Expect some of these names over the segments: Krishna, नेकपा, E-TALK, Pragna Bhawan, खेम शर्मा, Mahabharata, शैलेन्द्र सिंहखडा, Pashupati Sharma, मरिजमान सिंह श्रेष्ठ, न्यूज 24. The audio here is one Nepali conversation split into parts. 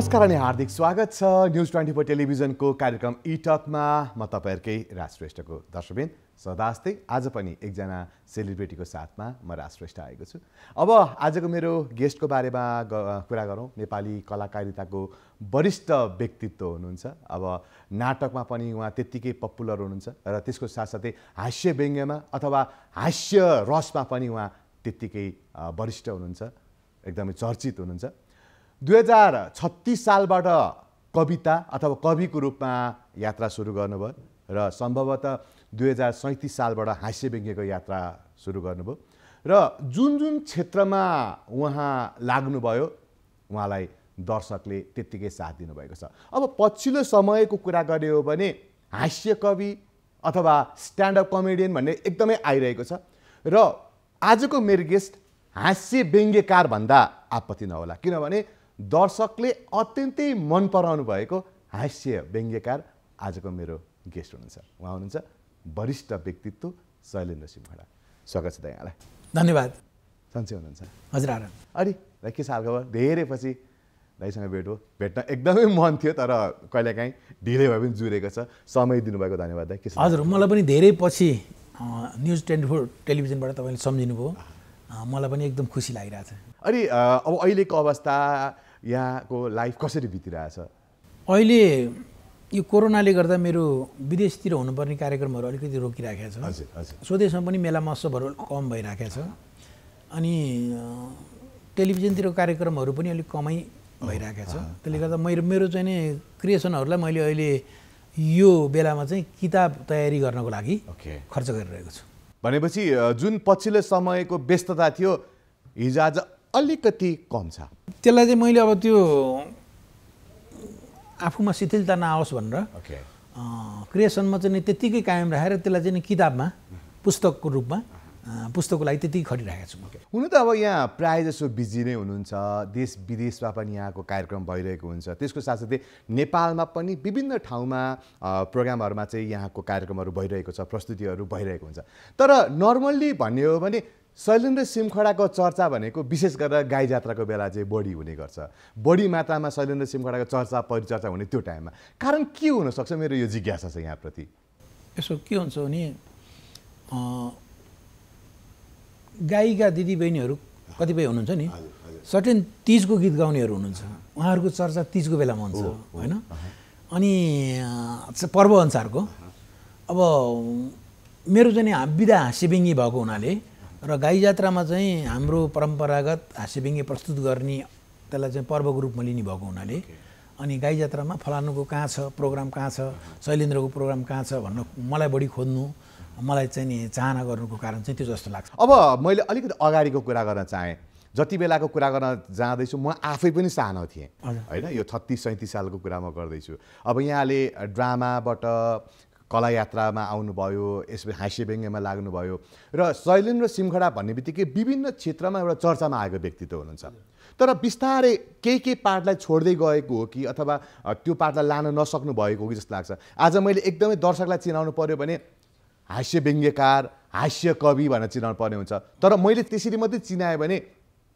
नमस्कार अनि हार्दिक स्वागत छ न्यूज 24 टेलिभिजन को कार्यक्रम ई-टक मा म तपाईहरुकै राष्ट्रश्रेष्ठ को दर्शकबिन सदास्ते आज पनि एकजना सेलिब्रिटी को साथमा म राष्ट्रश्रेष्ठ आएको छु। अब आजको मेरो गेस्टको बारेमा कुरा गरौं। नेपाली कलाकारिताको वरिष्ठ व्यक्तित्व हुनुहुन्छ। अब नाटकमा पनि उहाँ त्यतिकै पपुलर हुनुहुन्छ र त्यसको साथसाथै हास्य व्यङ्ग्यमा अथवा हास्य रसमा पनि उहाँ त्यतिकै वरिष्ठ हुनुहुन्छ, एकदमै चर्चित हुनुहुन्छ। 2036 सालबाट कविता अथवा कविको रूपमा यात्रा सुरु गर्नुभयो र सम्भवतः 2037 सालबाट हास्य व्यङ्ग्यको यात्रा सुरु गर्नुभयो र जुन जुन क्षेत्रमा उहाँ लाग्नुभयो उहाँलाई दर्शकले त्यतिकै साथ दिनुभएको छ। अब पछिल्लो समयको कुरा गर्ने हो भने हास्य कवि अथवा स्ट्यान्डअप कमेडियन भन्ने एकदमै आइरहेको छ र आजको मेरो गेस्ट हास्य व्यङ्ग्यकार भन्दा आपत्ति नहोला, किनभने दर्शकले अत्यन्तै मन पराउनु भएको हास्य व्यङ्ग्यकार आजको मेरो गेस्ट हुनुहुन्छ। उहाँ हुनुहुन्छ वरिष्ठ व्यक्तित्व शैलेन्द्र सिंहखडा। स्वागत छ यहाँलाई। धन्यवाद। सन्चै हुनुहुन्छ? हजुर आराम। अरे दाइ के हाल खबर? धेरै पछि दाइसँग भेट्न एकदमै मन थियो, तर कहिलेकाहीँ ढिलै भए पनि जुरेको छ। समय दिनुभएको धन्यवाद दाइ। के हजुर मलाई पनि धेरै पछि न्यूज 24 टेलिभिजनबाट तपाईँले सम्झिनुभयो, मलाई पनि एकदम खुसी लागिरहेछ। अनि अब अहिलेको अवस्था, यहाँको लाइफ कसरी बितिरहेछ? अहिले यो कोरोनाले गर्दा मेरो विदेशतिर हुनुपर्ने कार्यक्रमहरू अलिकति रोकिराखेको छ। हजुर हजुर। स्वदेशमा पनि मेला महोत्सवहरू कम भइराखेको छ, अनि टेलिभिजनतिर कार्यक्रमहरू पनि अलिक कमै भइराखेको छ। त्यसले गर्दा मेरो चाहिँ नि क्रिएसनहरूलाई मैले अहिले यो बेलामा चाहिँ किताब तयारी गर्नको लागि खर्च गरिरहेको छु। भनेपछि जुन पछिल्लो समयको व्यस्तता थियो हिजो आज अलिकति कम छ। त्यसलाई चाहिँ मैले अब त्यो आफूमा शिथिलता नआओस् भनेर क्रिएसनमा चाहिँ त्यतिकै कायम राखेर त्यसलाई चाहिँ किताबमा पुस्तकको रूपमा पुस्तकको लागि त्यति खटिरहेको छु। हुनु त अब यहाँ प्रायः जसो बिजी नै हुनुहुन्छ, देश विदेशमा पनि यहाँको कार्यक्रम भइरहेको हुन्छ, त्यसको साथसाथै नेपालमा पनि विभिन्न ठाउँमा प्रोग्रामहरूमा चाहिँ यहाँको कार्यक्रमहरू भइरहेको छ, प्रस्तुतिहरू भइरहेको हुन्छ। तर नर्मल्ली भन्ने हो भने शैलेन्द्र सिंहखडाको चर्चा भनेको विशेष गरेर गाई जात्राको बेला चाहिँ बढी हुने गर्छ। बढी मात्रामा शैलेन्द्र सिंहखडाको चर्चा परिचर्चा हुने त्यो टाइममा कारण के हुनसक्छ? मेरो यो जिज्ञासा छ यहाँप्रति। यसो के हुन्छ भने गायिका दिदीबहिनीहरू कतिपय हुनुहुन्छ नि, सर्टेन तिजको गीत गाउनेहरू हुनुहुन्छ, उहाँहरूको चर्चा तिजको बेलामा हुन्छ होइन। अनि पर्व अनुसारको अब मेरो चाहिँ विधा हास्यव्यङ्ग्य भएको हुनाले र गाई जात्रामा चाहिँ हाम्रो परम्परागत हास्यव्यङ्ग्य प्रस्तुत गर्ने त्यसलाई चाहिँ पर्वको रूपमा लिने भएको हुनाले अनि गाई जात्रामा फलानुको कहाँ छ प्रोग्राम, कहाँ छ शैलेन्द्रको प्रोग्राम, कहाँ छ भन्न मलाई बढी खोज्नु, मलाई चाहिँ नि चाहना गर्नुको कारण चाहिँ त्यो जस्तो लाग्छ। अब मैले अलिकति अगाडिको कुरा गर्न चाहेँ। जति बेलाको कुरा गर्न जाँदैछु म आफै पनि सानो थिएँ होइन, यो 36-37 सालको कुरा म गर्दैछु। अब यहाँले ड्रामाबाट कला यात्रामा आउनुभयो, यसमा हास्य व्यङ्ग्यमा लाग्नुभयो र शैलेन्द्र सिंहखडा भन्ने बित्तिकै विभिन्न क्षेत्रमा एउटा चर्चामा आएको व्यक्तित्व हुनुहुन्छ। तर बिस्तारै केही पार्टलाई छोड्दै गएको हो कि अथवा त्यो पार्टलाई लान नसक्नु भएको हो कि जस्तो लाग्छ। आज मैले एकदमै दर्शकलाई चिनाउनु पर्यो भने हास्य व्यङ्ग्यकार, हास्य कवि भनेर चिनाउनु पर्ने हुन्छ, तर मैले त्यसरी मात्रै चिनाएँ भने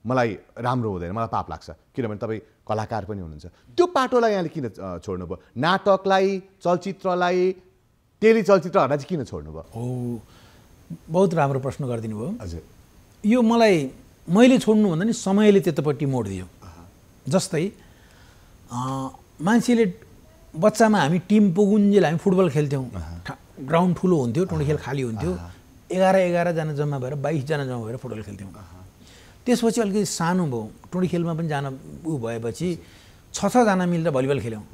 मलाई राम्रो हुँदैन, मलाई पाप लाग्छ। किनभने तपाईँ कलाकार पनि हुनुहुन्छ। त्यो पाटोलाई यहाँले किन छोड्नुभयो? नाटकलाई, चलचित्रलाई, टेलिचलचित्रहरूलाई चाहिँ किन छोड्नुभयो? हो, बहुत राम्रो प्रश्न गरिदिनु भयो। हजुर, यो मैले छोड्नु भन्दा नि समयले त्यतापट्टि मोड दियो। जस्तै मान्छेले बच्चामा हामी टिम पुगुन्जेल हामी फुटबल खेल्थ्यौँ, ग्राउन्ड ठुलो हुन्थ्यो, टोँडी खेल खाली हुन्थ्यो, 11-11जना जम्मा भएर 22जना जम्मा भएर फुटबल खेल्थ्यौँ। त्यसपछि अलिकति सानो भयो, टोँडी खेलमा पनि जान ऊ भएपछि 6-6जना मिलेर भलिबल खेल्यौँ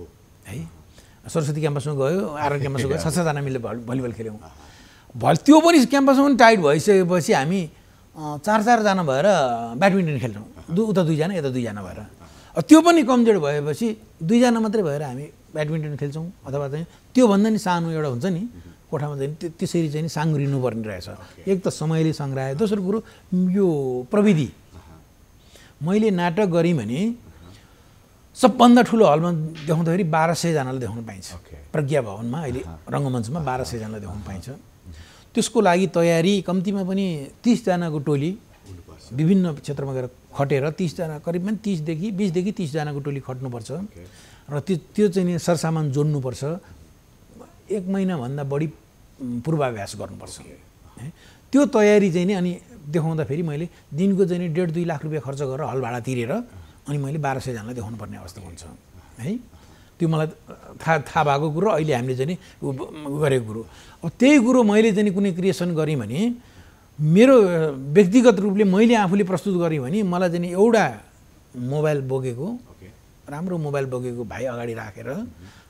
है। सरस्वती क्याम्पसमा गयो, आर्यन क्याम्पसमा गयो, 6-6जना मिलेर भलिबल खेल्यौँ। त्यो पनि क्याम्पसमा पनि टाइट भइसकेपछि हामी 4-4जना भएर ब्याडमिन्टन खेल्छौँ, उता 2जना यता 2जना भएर। त्यो पनि कमजोर भएपछि 2जना मात्रै भएर हामी ब्याडमिन्टन खेल्छौँ अथवा चाहिँ त्योभन्दा नि सानो एउटा हुन्छ नि कोठामा चाहिँ त्यसरी चाहिँ नि साङ्ग्रिनु पर्ने रहेछ। एक त समयले सङ्ग्रायो, दोस्रो कुरो यो प्रविधि। मैले नाटक गरेँ भने सबभन्दा ठुलो हलमा देखाउँदाखेरि 1200जनालाई देखाउनु पाइन्छ। प्रज्ञा भवनमा अहिले रङ्गमञ्चमा 1200जनालाई देखाउनु पाइन्छ। त्यसको लागि तयारी कम्तीमा पनि 30जनाको टोली विभिन्न क्षेत्रमा गएर खटेर 30 जना करिबन 30 देखि 20 देखि 30 जना को टोली खट्नु पर्छ र त्यो चाहिँ सरसामान जोड्नु पर्छ एक महिना भन्दा बढी पूर्वाभ्यास गर्नु पर्छ त्यो तयारी चाहिँ नि अनि देखाउँदा फेरि मैले दिनको चाहिँ नि 1.5-2 लाख रुपैयाँ खर्च गरेर हल भाडा तिरेर अनि मैले 1200 जनालाई देखाउनु पर्ने अवस्था हुन्छ है त्यो मलाई थाहा भएको कुरा अहिले हामीले चाहिँ नि गरेको कुरा अब त्यही कुरा मैले चाहिँ कुनै क्रिएसन गरि भने मेरो व्यक्तिगत रूपले मैले आफूले प्रस्तुत गरे भने मलाई चाहिँ एउटा मोबाइल बोकेको राम्रो मोबाइल बोकेको भाइ अगाडि राखेर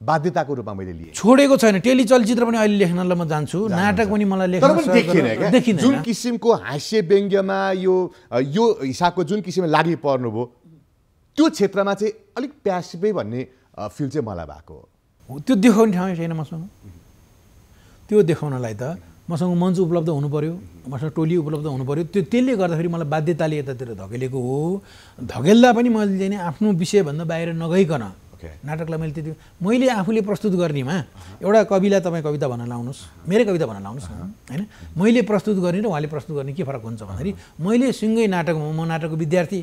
बाध्यताको रूपमा मैले लिए छोडेको छैन टेलिचलचित्र पनि अहिले लेख्नलाई म जान्छु नाटक पनि मलाई लेख्न देखिन जुन किसिमको हास्य व्यङ्ग्यमा यो हिसाबको जुन किसिमले लागि पर्नु भो त्यो क्षेत्रमा चाहिँ अलिक प्यासिभै भन्ने फिल चाहिँ मलाई भएको हो त्यो देखाउने ठाउँ छैन मसँग त्यो देखाउनलाई त मसँग मञ्च उपलब्ध हुनु पर्यो मसँग टोली उपलब्ध हुनु पर्यो त्यो त्यसले गर्दा फेरि मलाई बाध्यताले यतातिर धकेलेको हो धकेल्दा पनि मैले चाहिँ नि आफ्नो विषय भन्दा बाहिर नगइकन नाटकलाई मैले त्यति मैले आफूले प्रस्तुत गर्नेमा एउटा कविलाई तपाई कविता भन्न लाउनुस् मेरो कविता भन्न लाउनुस् हैन मैले प्रस्तुत गर्ने र उहाँले प्रस्तुत गर्ने के फरक हुन्छ भन्दाखेरि मैले सिँगै नाटकमा म नाटकको विद्यार्थी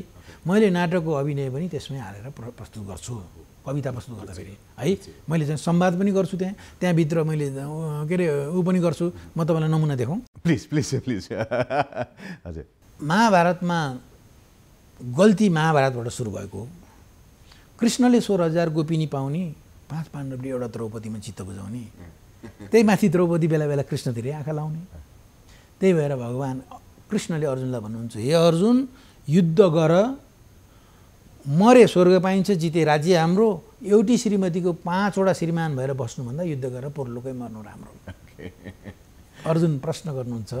मैले नाटकको अभिनय पनि त्यसमै हालेर प्रस्तुत गर्छु कविता प्रस्तुत गर्दा फेरि है मैले चाहिँ संवाद पनि गर्छु त्यहाँ भित्र मैले के रे उ पनि गर्छु म तपाईलाई नमुना देखाउँ प्लिज प्लिज प्लिज हजुर महाभारतमा गल्ती महाभारतबाट सुरु भएको कृष्णले 16000 गोपिनी पाउने 5 पाण्डवले एउटा द्रौपदीमा चित्त बुझाउने त्यही माथि द्रौपदी बेला बेला कृष्णतिर आँखा लाउने त्यही भएर भगवान कृष्णले अर्जुनलाई भन्नुहुन्छ हे अर्जुन युद्ध गर मरे स्वर्ग पाइन्छ जिते राज्य हाम्रो एउटी श्रीमतीको 5 वटा श्रीमान भएर बस्नु भन्दा युद्ध गरेर परलोकै मर्नु राम्रो अर्जुन प्रश्न गर्नुहुन्छ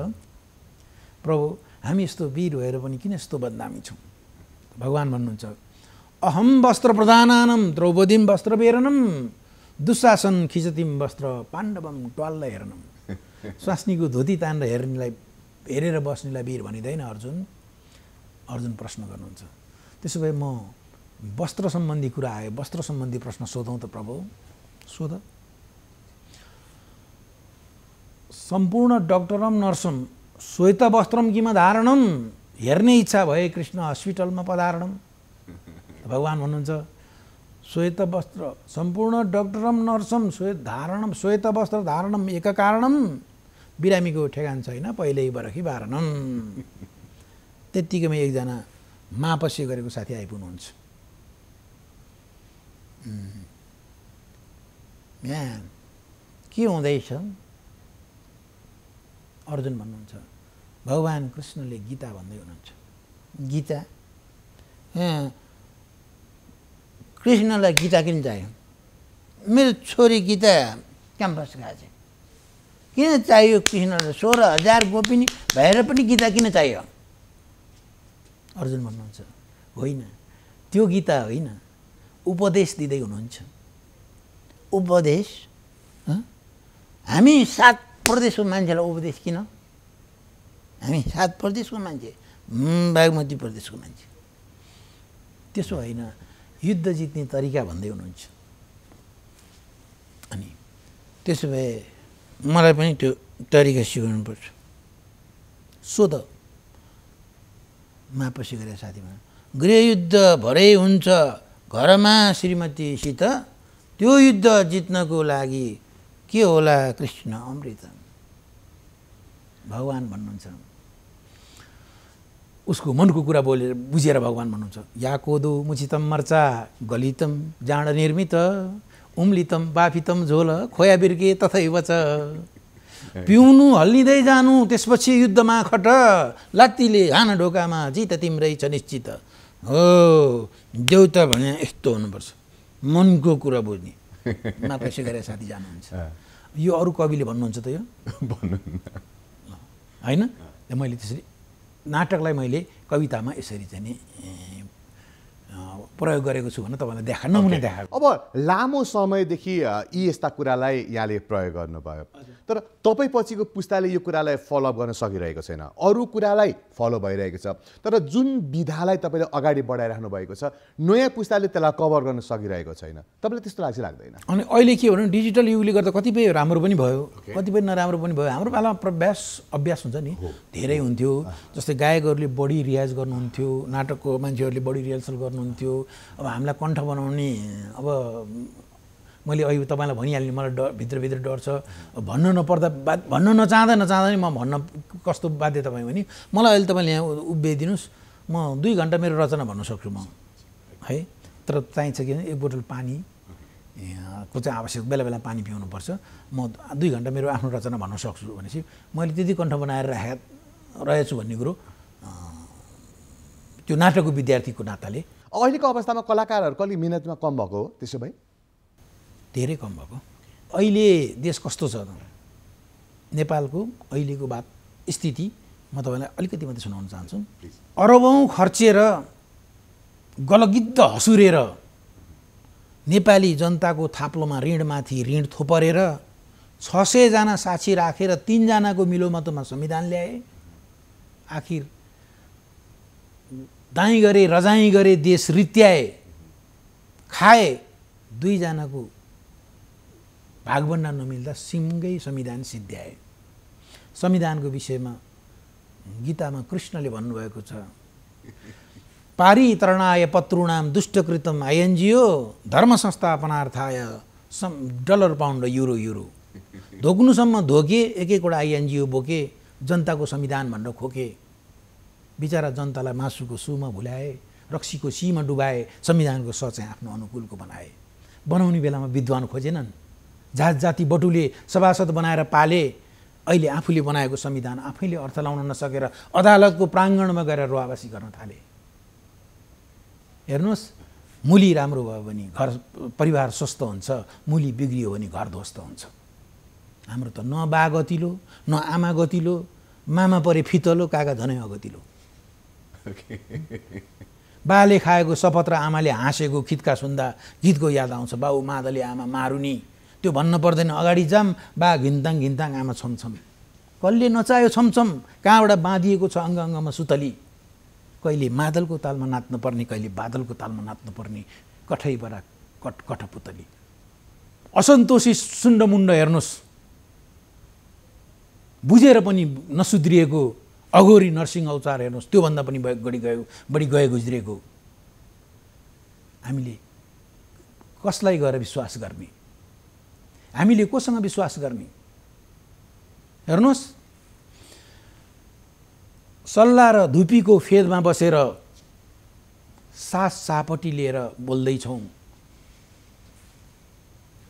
प्रभु हामी यस्तो वीर भएर पनि किन यस्तो बदनामी छौं भगवान भन्नुहुन्छ अहम वस्त्र प्रदानानम द्रौपदीम वस्त्र बेरनम दुशासन खिचतिम वस्त्र पाण्डवम ट्वाल्ल हेरनम स्वास्नीको धोती तानेर हेर्नेलाई हेरेर बस्नेलाई वीर भनिदैन अर्जुन अर्जुन प्रश्न गर्नुहुन्छ त्यसो भए म वस्त्र सम्बन्धी कुरा आयो वस्त्र सम्बन्धी प्रश्न सोधौं त प्रभु सोध सम्पूर्ण डक्टरम नर्सम श्वेत वस्त्रम किम धारणम हेर्ने इच्छा भए कृष्ण अस्पतालमा पधारणम भगवान भन्नुहुन्छ श्वेत वस्त्र सम्पूर्ण डक्टरम नर्सम श्वेत धारणम श्वेत वस्त्र धारणम एक कारणम बिरामीको ठेगान छैन पहिल्यै बरखी बारणम त्यतिकैमा एकजना मापस्य गरेको साथी आइपुग्नुहुन्छ म्यान के हुँदैछ अर्जुन भन्नुहुन्छ भगवान कृष्णले गीता भन्दै हुनुहुन्छ गीता कृष्णलाई गीता किन चाहियो मेरो छोरी गीता क्याम्पस गएको छ किन चाहियो कृष्णलाई 16000 गोपिनी भएर पनि गीता किन चाहियो अर्जुन भन्नुहुन्छ होइन त्यो गीता होइन उपदेश दिदै हुनुहुन्छ उपदेश हामी 7 प्रदेशको मान्छेलाई उपदेश किन हामी 7 प्रदेशको मान्छे बागमती प्रदेशको मान्छे त्यसो होइन युद्ध जित्ने तरिका भन्दै हुनुहुन्छ अनि त्यसो भए मलाई पनि त्यो तरिका सिकाउनु पर्छ सोध मापसी गरे साथीमा गृहयुद्ध भरै हुन्छ घरमा श्रीमतीसित त्यो युद्ध जित्नको लागि के होला कृष्ण अमृत भगवान भन्नुहुन्छ उसको मनको कुरा बोलेर बुझेर भगवान भन्नुहुन्छ याकोदो मुचितम मर्चा गलितम जाँड निर्मित उम्लितम बाफितम झोल खोया बिर्के तथैव च पिउनु हल्लिदै जानु त्यसपछि युद्धमा खट लात्तीले हान ढोकामा जित तिम्रै छ निश्चित हो देउता भने यस्तो हुनुपर्छ मनको कुरा बुझ्ने मापसी गरेर साथी जानुहुन्छ यो अरू कविले भन्नुहुन्छ त यो हैन मैले त्यसरी नाटकलाई मैले कवितामा यसरी चाहिँ प्रयोग गरेको छु भने त भने देखा नहुने देखा। अब लामो समयदेखि यी यस्ता कुरालाई यहाँले प्रयोग गर्नुभयो, तर तपाई पछिको पुस्ताले यो कुरालाई फलो अप गर्न सकिरहेको छैन, अरू कुरालाई फलो भइरहेको छ। तर जुन विधालाई तपाईले अगाडि बढाइराख्नु भएको छ, नयाँ पुस्ताले त्यसलाई कभर गर्न सकिरहेको छैन। तपाईलाई त्यस्तो लाग्छ लाग्दैन? अनि अहिले के भन्नु, डिजिटल युगले गर्दा कतिपय राम्रो पनि भयो, कतिपय नराम्रो पनि भयो। हाम्रो पालामा प्रभ्यास अभ्यास हुन्छ नि, धेरै हुन्थ्यो। जस्तै गायकहरूले बढी रियाज गर्नुहुन्थ्यो, नाटकको मान्छेहरूले बढी रिहर्सल गर्नुहुन्थ्यो। अब हामीलाई कण्ठ बनाउने, अब मैले अहिले तपाईलाई भनिहाल्ने, मलाई भित्रभित्र डर छ, भन्न नपर्दा भन्न नचाहँदा नि म भन्न कस्तो बाध्यता भयो भने मलाई अहिले तपाईँले यहाँ उभिदिनुस्, म 2 घन्टा मेरो रचना भन्न सक्छु म, है। तर चाहिन्छ कि 1 बोतल पानी को चाहिँ आवश्यक, बेला बेला पानी पिउनुपर्छ। म 2 घन्टा मेरो आफ्नो रचना भन्न सक्छु भनेपछि मैले त्यति कण्ठ बनाएर रहेछु भन्ने कुरो त्यो नाटकको विद्यार्थीको नाताले। अहिलेको अवस्थामा कलाकारहरूको अलि मेहनतमा कम भएको हो? त्यसो भए धेरै कम भएको। अहिले देश कस्तो छ, नेपालको अहिलेको बात स्थिति म तपाईँलाई अलिकति मात्रै सुनाउन चाहन्छु। अरबौँ खर्चेर गलगिद्ध हँसुरेर नेपाली जनताको थाप्लोमा ऋणमाथि ऋण थोपरेर 600 जना साक्षी राखेर 3 जनाको मिलोमतोमा संविधान ल्याए। आखिर दाई गरे रजाई गरे देश रित्याए, खाए 2 जनाको भागभन्डा नमिल्दा सिङ्गै संविधान सिद्ध्याए। संविधानको विषयमा गीतामा कृष्णले भन्नुभएको छ, पारितरणाय पत्रुणाम दुष्टकृतम आइएनजिओ धर्म संस्थापनार्थाय $, युरो धोक्नुसम्म धोके, एकैवटा आइएनजिओ बोके, जनताको संविधान भनेर खोके। बिचारा जनतालाई मासुको सुमा भुलाए, रक्सीको सीमा डुबाए, संविधानको स चाहिँ आफ्नो अनुकूलको बनाए। बनाउने बेलामा विद्वान खोजेनन्, जात जाति बटुले सभासद बनाएर पाले। अहिले आफूले बनाएको संविधान आफैले अर्थ लाउन नसकेर अदालतको प्राङ्गणमा गएर रुवाबासी गर्न थाले। हेर्नुहोस्, मुली राम्रो भयो भने घर परिवार स्वस्थ हुन्छ, मुली बिग्रियो भने घर ध्वस्त हुन्छ। हाम्रो त न बा गतिलो, न आमा गतिलो, मामा परे फितलो, काका झनै अगतिलो। बाले खाएको शपथ र आमाले हाँसेको खितका सुन्दा गीतको याद आउँछ, बाउ मादले आमा मारुनी। त्यो भन्न पर्दैन, अगाडि जाम बा घिन्ताङ घिन्ताङ आमा छमछम, कसले नचायो छमछम, कहाँबाट बाँधिएको छ अङ्ग अङ्गमा सुतली। कहिले मादलको तालमा नाच्नुपर्ने, कहिले बादलको तालमा नाच्नुपर्ने, कठैबरा कठ कठपुतली। असन्तोषी सुण्डमुण्ड हेर्नुहोस्, बुझेर पनि नसुध्रिएको अघोरी नरसिंह औचार हेर्नुहोस्, त्योभन्दा पनि बढी गए गुज्रिएको। हामीले कसलाई गएर विश्वास गर्ने, हामीले कोसँग विश्वास गर्ने? हेर्नुहोस्, सल्ला र धुपीको फेदमा बसेर सास सापटी लिएर बोल्दैछौँ,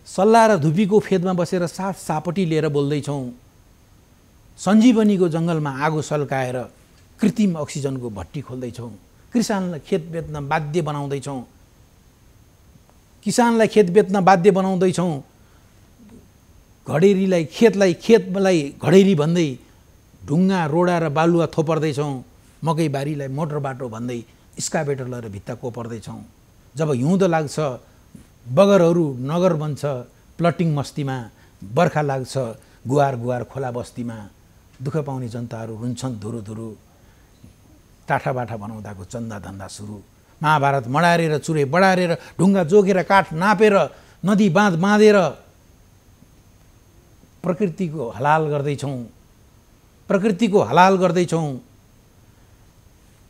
सल्ला र धुपीको फेदमा बसेर सास सापटी लिएर बोल्दैछौँ। सञ्जीवनीको जङ्गलमा आगो सल्काएर कृत्रिम अक्सिजनको भट्टी खोल्दैछौँ। किसानलाई खेत बेच्न बाध्य बनाउँदैछौँ, घडेरीलाई खेतलाई, खेतलाई घडेरी भन्दै ढुङ्गा रोडा र बालुवा थोपर्दैछौँ। मकै बारीलाई मोटर बाटो भन्दै स्काबेटर लगेर भित्ता कोपर्दैछौँ। जब हिउँदो लाग्छ बगरहरू नगर बन्छ, प्लटिङ मस्तीमा बर्खा लाग्छ गुहार गुहार खोला बस्तीमा। दुःख पाउने जनताहरू रुन्छन् धुरु धुरु, टाठा बाठा बनाउँदाको चन्दा धन्दा सुरु। महाभारत मडारेर चुरे बढारेर ढुङ्गा जोगेर काठ नापेर नदी बाँध बाँधेर प्रकृतिको हलाल गर्दैछौँ,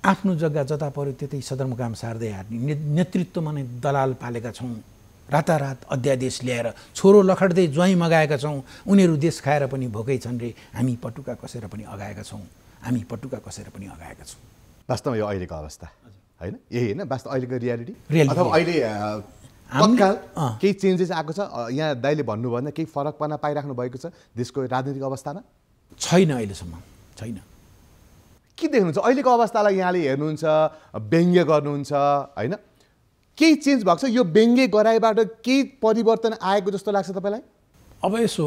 आफ्नो जग्गा जता पर्यो त्यतै सदरमुकाम सार्दै हाट्ने नेतृत्वमा नै दलाल पालेका छौँ। रातारात अध्यादेश ल्याएर छोरो लखड्दै ज्वाइँ मगाएका छौँ। उनीहरू देश खाएर पनि भोकै छन् रे, हामी पटुका कसेर पनि अगाएका छौँ, वास्तवमा यो अहिलेको अवस्था होइन, यही होइन वास्तव अहिलेको रियालिटी। अथवा अहिले तत्काल केही चेन्जेस आएको छ? यहाँ दाइले भन्नुभन्दा केही फरक पर्न पाइराख्नु भएको छ देशको राजनीतिक अवस्थामा? छैन, अहिलेसम्म छैन। के देख्नुहुन्छ अहिलेको अवस्थालाई? यहाँले हेर्नुहुन्छ, व्यङ्ग्य गर्नुहुन्छ होइन, केही चेन्ज भएको छ? यो व्यङ्ग्य गराइबाट केही परिवर्तन आएको जस्तो लाग्छ तपाईँलाई? अब यसो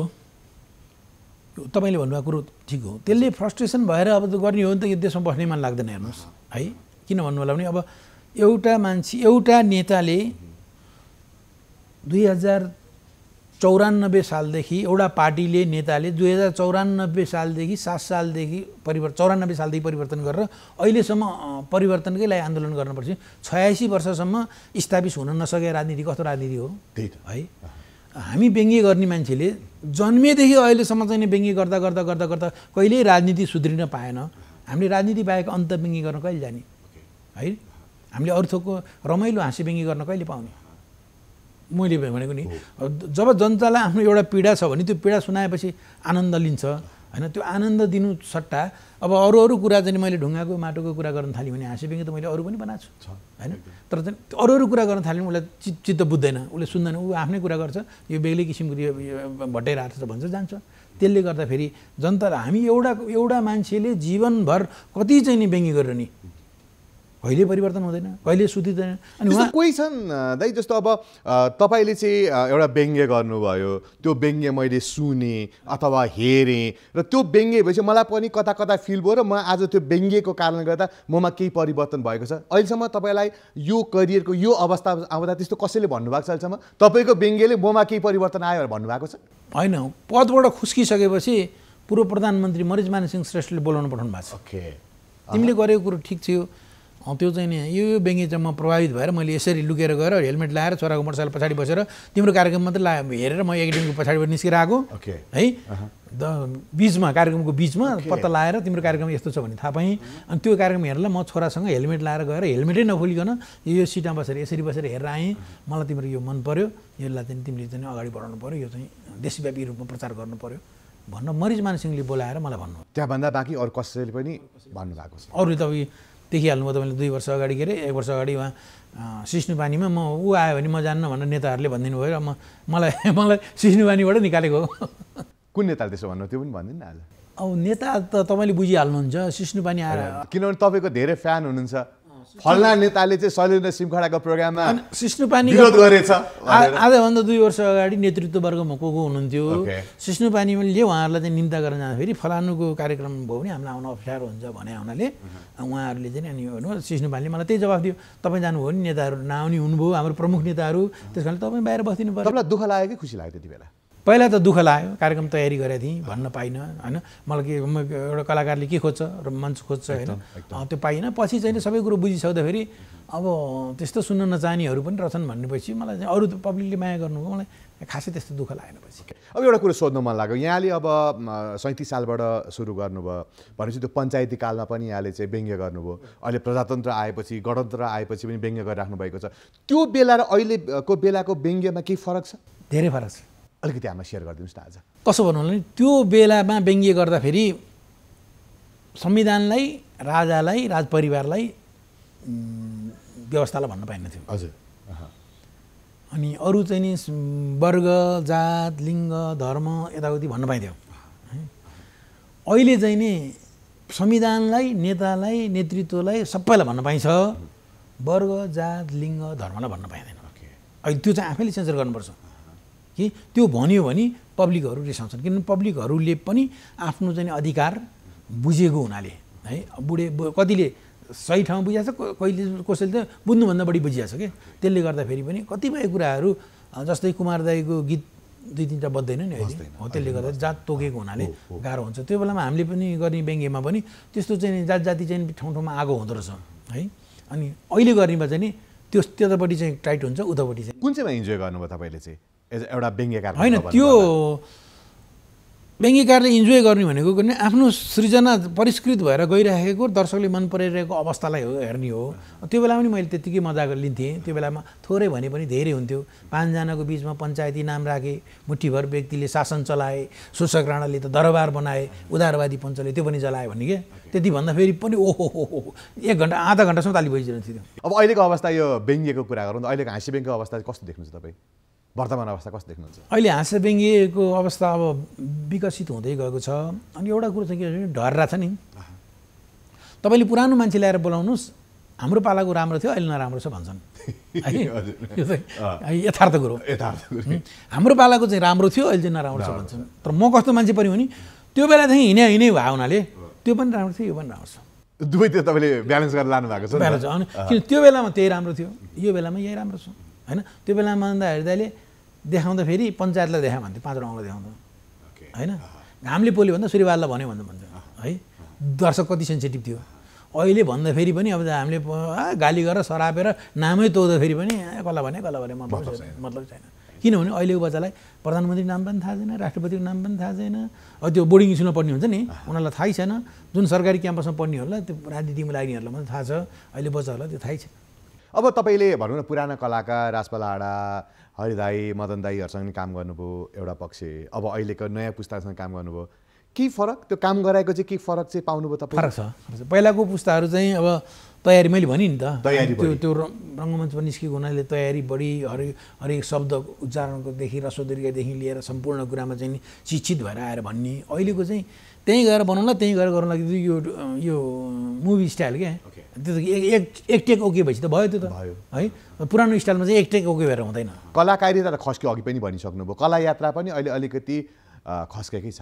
तपाईँले भन्नुभएको कुरो ठिक हो, त्यसले फ्रस्ट्रेसन भएर अब गर्ने हो भने त यो देशमा बस्नै मन लाग्दैन। हेर्नुहोस् है, किन भन्नु होला भने अब एउटा मान्छे एउटा नेताले 2094 सालदेखि एउटा पार्टीले नेताले 2094 सालदेखि 7 सालदेखि परिवर्तन 94 सालदेखि परिवर्तन गरेर अहिलेसम्म परिवर्तनकै लागि आन्दोलन गर्नुपर्छ 86 वर्षसम्म स्थापित हुन नसके राजनीति कस्तो राजनीति हो त्यही त है हामी व्यङ्ग्य गर्ने मान्छेले जन्मेदेखि अहिलेसम्म चाहिँ व्यङ्ग्य गर्दा गर्दा गर्दा गर्दा कहिले राजनीति सुध्रिन पाएन हामीले राजनीति बाहेक अन्त व्यङ्ग्य गर्न कहिले जाने है हामीले अरु थोको रमाइलो हाँसी व्यङ्ग्य गर्न कहिले पाउने मैले भनेको नि जब जनतालाई आफ्नो एउटा पीडा छ भने त्यो पीडा सुनाएपछि आनन्द लिन्छ हैन त्यो आनन्द दिनु सट्टा अब अरु अरु कुरा चाहिँ मैले ढुङ्गाको माटोको कुरा गर्न थाले भने हाँसी व्यङ्ग्य त मैले अरु पनि बनाछु हैन तर चाहिँ अरु अरु कुरा गर्न थाल्यो भने उले चित्त बुझ्दैन उले सुन्दैन उ आफ्नै कुरा गर्छ यो बेग्लै किसिमको यो भटेराछ भन्छ जान्छ त्यसले गर्दा फेरि जनताले हामी एउटा मान्छेले जीवनभर कति चाहिँ नि व्यङ्ग्य गरेर नि कहिले परिवर्तन हुँदैन कहिले सुधिदैन अनि उहाँ कोही छन् दाइ जस्तो अब तपाईले चाहिँ एउटा व्यङ्ग्य गर्नुभयो त्यो व्यङ्ग्य मैले सुने अथवा हेरे र त्यो व्यङ्ग्य भएपछि मलाई पनि कता कता फिल भयो र म आज त्यो व्यङ्ग्यको कारणले गर्दा ममा केही परिवर्तन भएको छ अहिलेसम्म तपाईलाई यो करियरको यो अवस्था आउँदा त्यस्तो कसैले भन्नुभएको छ अहिलेसम्म तपाईको व्यङ्ग्यले ममा केही परिवर्तन आयो भनेर भन्नुभएको छ हैन पदबाट खुस्किसकेपछि पूर्व प्रधानमन्त्री मरिजमान सिंह श्रेष्ठले बोलाउन पठाउनु भएको छ ओके तिमीले गरेको कुरा ठीक थियो त्यो चाहिँ नि यो व्यङ्ग्य चाहिँ म प्रभावित भएर मैले यसरी लुकेर गएर हेलमेट लाएर छोराको मोटरसाइकल पछाडि बसेर तिम्रो कार्यक्रम मात्र ला हेरेर म एकदिनको पछाडिबाट निस्केर आएको है द बीचमा कार्यक्रमको बीचमा पत्ता लाएर तिम्रो कार्यक्रम यस्तो छ भने थाहा पाएँ अनि त्यो कार्यक्रम हेरेर म छोरासँग हेलमेट लाएर गएर हेलमेटै नखोलिकन यो सिटमा बसेर यसरी बसेर हेरेर आएँ मलाई तिम्रो यो मन पर्यो यसलाई चाहिँ तिमीले चाहिँ अगाडि बढाउनु पर्यो यो चाहिँ देशव्यापी रूपमा प्रचार गर्नु पर्यो भन्न मरिजमान सिंहले बोलाएर मलाई भन्नु त्यहाँभन्दा बाँकी अरू कसैले पनि भन्नुभएको छ अरू तपाईँ देखिहाल्नुभयो तपाईँले 2 वर्ष अगाडि के अरे 1 वर्ष अगाडि उहाँ सिस्नुपानीमा म ऊ आयो भने म जान्न भनेर नेताहरूले भनिदिनु भयो र मलाई सिस्नुपानीबाट निकालेको हो कुन नेताले त्यसो भन्नु त्यो पनि भनिदिनु आज अब नेता त तपाईँले बुझिहाल्नुहुन्छ सिस्नुपानी आएर किनभने तपाईँको धेरै फ्यान हुनुहुन्छ फल्ला नेताले चाहिँ शैलेन्द्र सिमखडाको प्रोग्राममा सिस्नुपानी विरोध गरेछ आजभन्दा 2 वर्ष अगाडि नेतृत्व वर्गमा को को हुनुहुन्थ्यो सिस्नुपानीले उहाँहरूलाई चाहिँ निन्दा गर्न जाँदाखेरि फलानुको कार्यक्रम भयो भने हामीलाई आउन अप्ठ्यारो हुन्छ भने हुनाले उहाँहरूले चाहिँ अनि हेर्नुहोस् सिस्नुपानीले मलाई त्यही जवाफ दियो तपाईँ जानुभयो नि नेताहरू नआउने हुनुभयो हाम्रो प्रमुख नेताहरू त्यस कारण तपाईँ बाहिर बस्दिनु पर्यो तपाईँलाई दुःख लाग्यो कि खुसी लाग्यो त्यति बेला पहिला त दुःख लाग्यो कार्यक्रम तयारी गरेको थिएँ भन्न पाइनँ हैन मलाई के एउटा कलाकारले के खोज्छ र मञ्च खोज्छ हैन त्यो पाइनँ पछि चाहिँ सबै कुरो बुझिसक्दाखेरि अब त्यस्तो सुन्न नचाहनेहरू पनि रचन भन्नेपछि मलाई अरू पब्लिकले माया गर्नुभयो मलाई खासै त्यस्तो दुःख लागेन पछि अब एउटा कुरो सोध्न मन लाग्यो यहाँले अब 37 सालबाट सुरु गर्नुभयो भनेपछि त्यो पञ्चायती कालमा पनि यहाँले चाहिँ व्यङ्ग्य गर्नुभयो अहिले प्रजातन्त्र आएपछि गणतन्त्र आएपछि पनि व्यङ्ग्य गरिराख्नु भएको छ त्यो बेला र अहिलेको बेलाको व्यङ्ग्यमा केही फरक छ धेरै फरक छ अलिकति हामीलाई सेयर गरिदिनुहोस् न आज कसो भन्नु होला नि त्यो बेलामा व्यङ्ग्य गर्दाखेरि संविधानलाई राजालाई राजपरिवारलाई व्यवस्थालाई भन्न पाइन्न थियो हजुर अनि अरू चाहिँ नि वर्ग जात लिङ्ग धर्म यताउति भन्न पाइन्थ्यो अहिले चाहिँ नि संविधानलाई नेतालाई नेतृत्वलाई सबैलाई भन्न पाइन्छ वर्ग जात लिङ्ग धर्मलाई भन्न पाइँदैन अहिले त्यो चाहिँ आफैले सेन्सर गर्नुपर्छ कि त्यो भन्यो भने पब्लिकहरु रिसाउँछन् किनभने पब्लिकहरुले पनि आफ्नो चाहिँ अधिकार बुझेको हुनाले है बुढे कतिले सही ठाउँ बुझियाछ कहिले कसैले त बुझ्नुभन्दा बढी बुझियाछ के त्यसले गर्दा फेरि पनि कतिपय कुराहरू जस्तै कुमार दाइको गीत 2-3 बज्दैन नि अहिले हो त्यसले गर्दा जात तोकेको हुनाले गाह्रो हुन्छ त्यो बेलामा हामीले पनि गर्ने व्यङ्ग्यमा पनि त्यस्तो चाहिँ जात जाति चाहिँ ठाउँ ठाउँमा आगो हुँदो रहेछ है अनि अहिले गर्नेमा चाहिँ नि त्यो त्यतापट्टि चाहिँ टाइट हुन्छ उतापट्टि चाहिँ कुन चाहिँमा इन्जोय गर्नुभयो तपाईले चाहिँ एउटा व्यङ्ग्यकार हैन त्यो व्यङ्ग्यकारले इन्जोय गर्ने भनेको कुनै आफ्नो सृजना परिष्कृत भएर गइराखेको दर्शकले मन परिरहेको अवस्थालाई हेर्ने हो त्यो बेलामा पनि मैले त्यतिकै मजा लिन्थेँ त्यो बेलामा थोरै भने पनि धेरै हुन्थ्यो 5 जनाको बीचमा पञ्चायती नाम राखे मुठीभर व्यक्तिले शासन चलाए शोषक राणाले त दरबार बनाए उदारवादी पञ्चले त्यो पनि जलायो भन्ने के त्यति भन्दा फेरि पनि ओहो 1 घण्टा आधा घण्टासम्म ताली बजिरहनु थियो अब अहिलेको अवस्था यो व्यङ्ग्यको कुरा गरौँ अहिलेको हाँसी व्यङ्ग्यको अवस्था कस्तो देख्नुहुन्छ तपाईँ वर्तमान अवस्था कस्तो देख्नुहुन्छ अहिले हाँस्य व्यङ्ग्यको अवस्था अब विकसित हुँदै गएको छ अनि एउटा कुरो चाहिँ के भने ढर्रा छ नि तपाईँले पुरानो मान्छे ल्याएर बोलाउनुहोस् हाम्रो पालाको राम्रो थियो अहिले नराम्रो छ भन्छन् है यथार्थ कुरो हाम्रो पालाको चाहिँ राम्रो थियो अहिले चाहिँ नराम्रो छ भन्छन् तर म कस्तो मान्छे पनि हो नि त्यो बेला चाहिँ हिँड्या हिँडै भए हुनाले त्यो पनि राम्रो थियो यो पनि राम्रो छ दुवैतिर तपाईले ब्यालेन्स गरेर लानु भएको छ नि किन त्यो बेलामा त्यही राम्रो थियो यो बेलामा यही राम्रो छ हैन त्यो बेलामा मान्दा हृदयले देखाउँदा फेरि पञ्चायतलाई देखा भन्थे पाँच रङले देखाउँदा ओके हैन घामले पोल्यो भन्दा सूर्यवाललाई भन्यो भन्छ है दर्शक कति सेन्सिटिभ थियो अहिले भन्दा फेरि पनि अब हामीले गाली गरेर सरापेर नामै तोड्दा फेरि पनि कला भने मतलब छैन किनभने अहिलेको बच्चालाई प्रधानमन्त्री नाम पनि थाहा छैन राष्ट्रपतिको नाम पनि थाहा छैन अब त्यो बोर्डिङ स्कुलमा पढ्ने हुन्छ नि उनीहरूलाई थाहै छैन जुन सरकारी क्याम्पसमा पढ्नेहरूलाई त्यो राजनीतिमा लाग्नेहरूलाई मात्र थाहा छ अहिले बच्चाहरूलाई त्यो थाहै छैन अब तपाईले भन्नु न पुराना कलाकार राजपाल आडा हरिदाई मदन दाईहरुसँग काम गर्नुभयो एउटा पक्ष अब अहिलेको नयाँ पुस्तासँग काम गर्नुभयो के फरक त्यो काम गराएको चाहिँ के फरक चाहिँ पाउनुभयो तपाईले फरक छ पहिलाको पुस्ताहरु चाहिँ अब तयारी मैले भनि नि त त्यो रंगमञ्चमा निस्केको हुनाले तयारी बढी हरेक शब्द उच्चारणको देखि रसोदीर्घदेखि लिएर सम्पूर्ण कुरामा चाहिँ शिक्षित भएर आएर भन्ने अहिलेको चाहिँ त्यही गएर बनाउला त्यही गएर गर्न लाग्यो यो मुभी स्टाइल के त्यो एक टेक ओके भएछ त भयो त्यो त है पुरानो स्टाइलमा चाहिँ एक टेक ओके भएर हुँदैन कलाकारिता त खस्के अघि पनि भनिसक्नुभयो कला यात्रा पनि अहिले अलिकति खस्केकै छ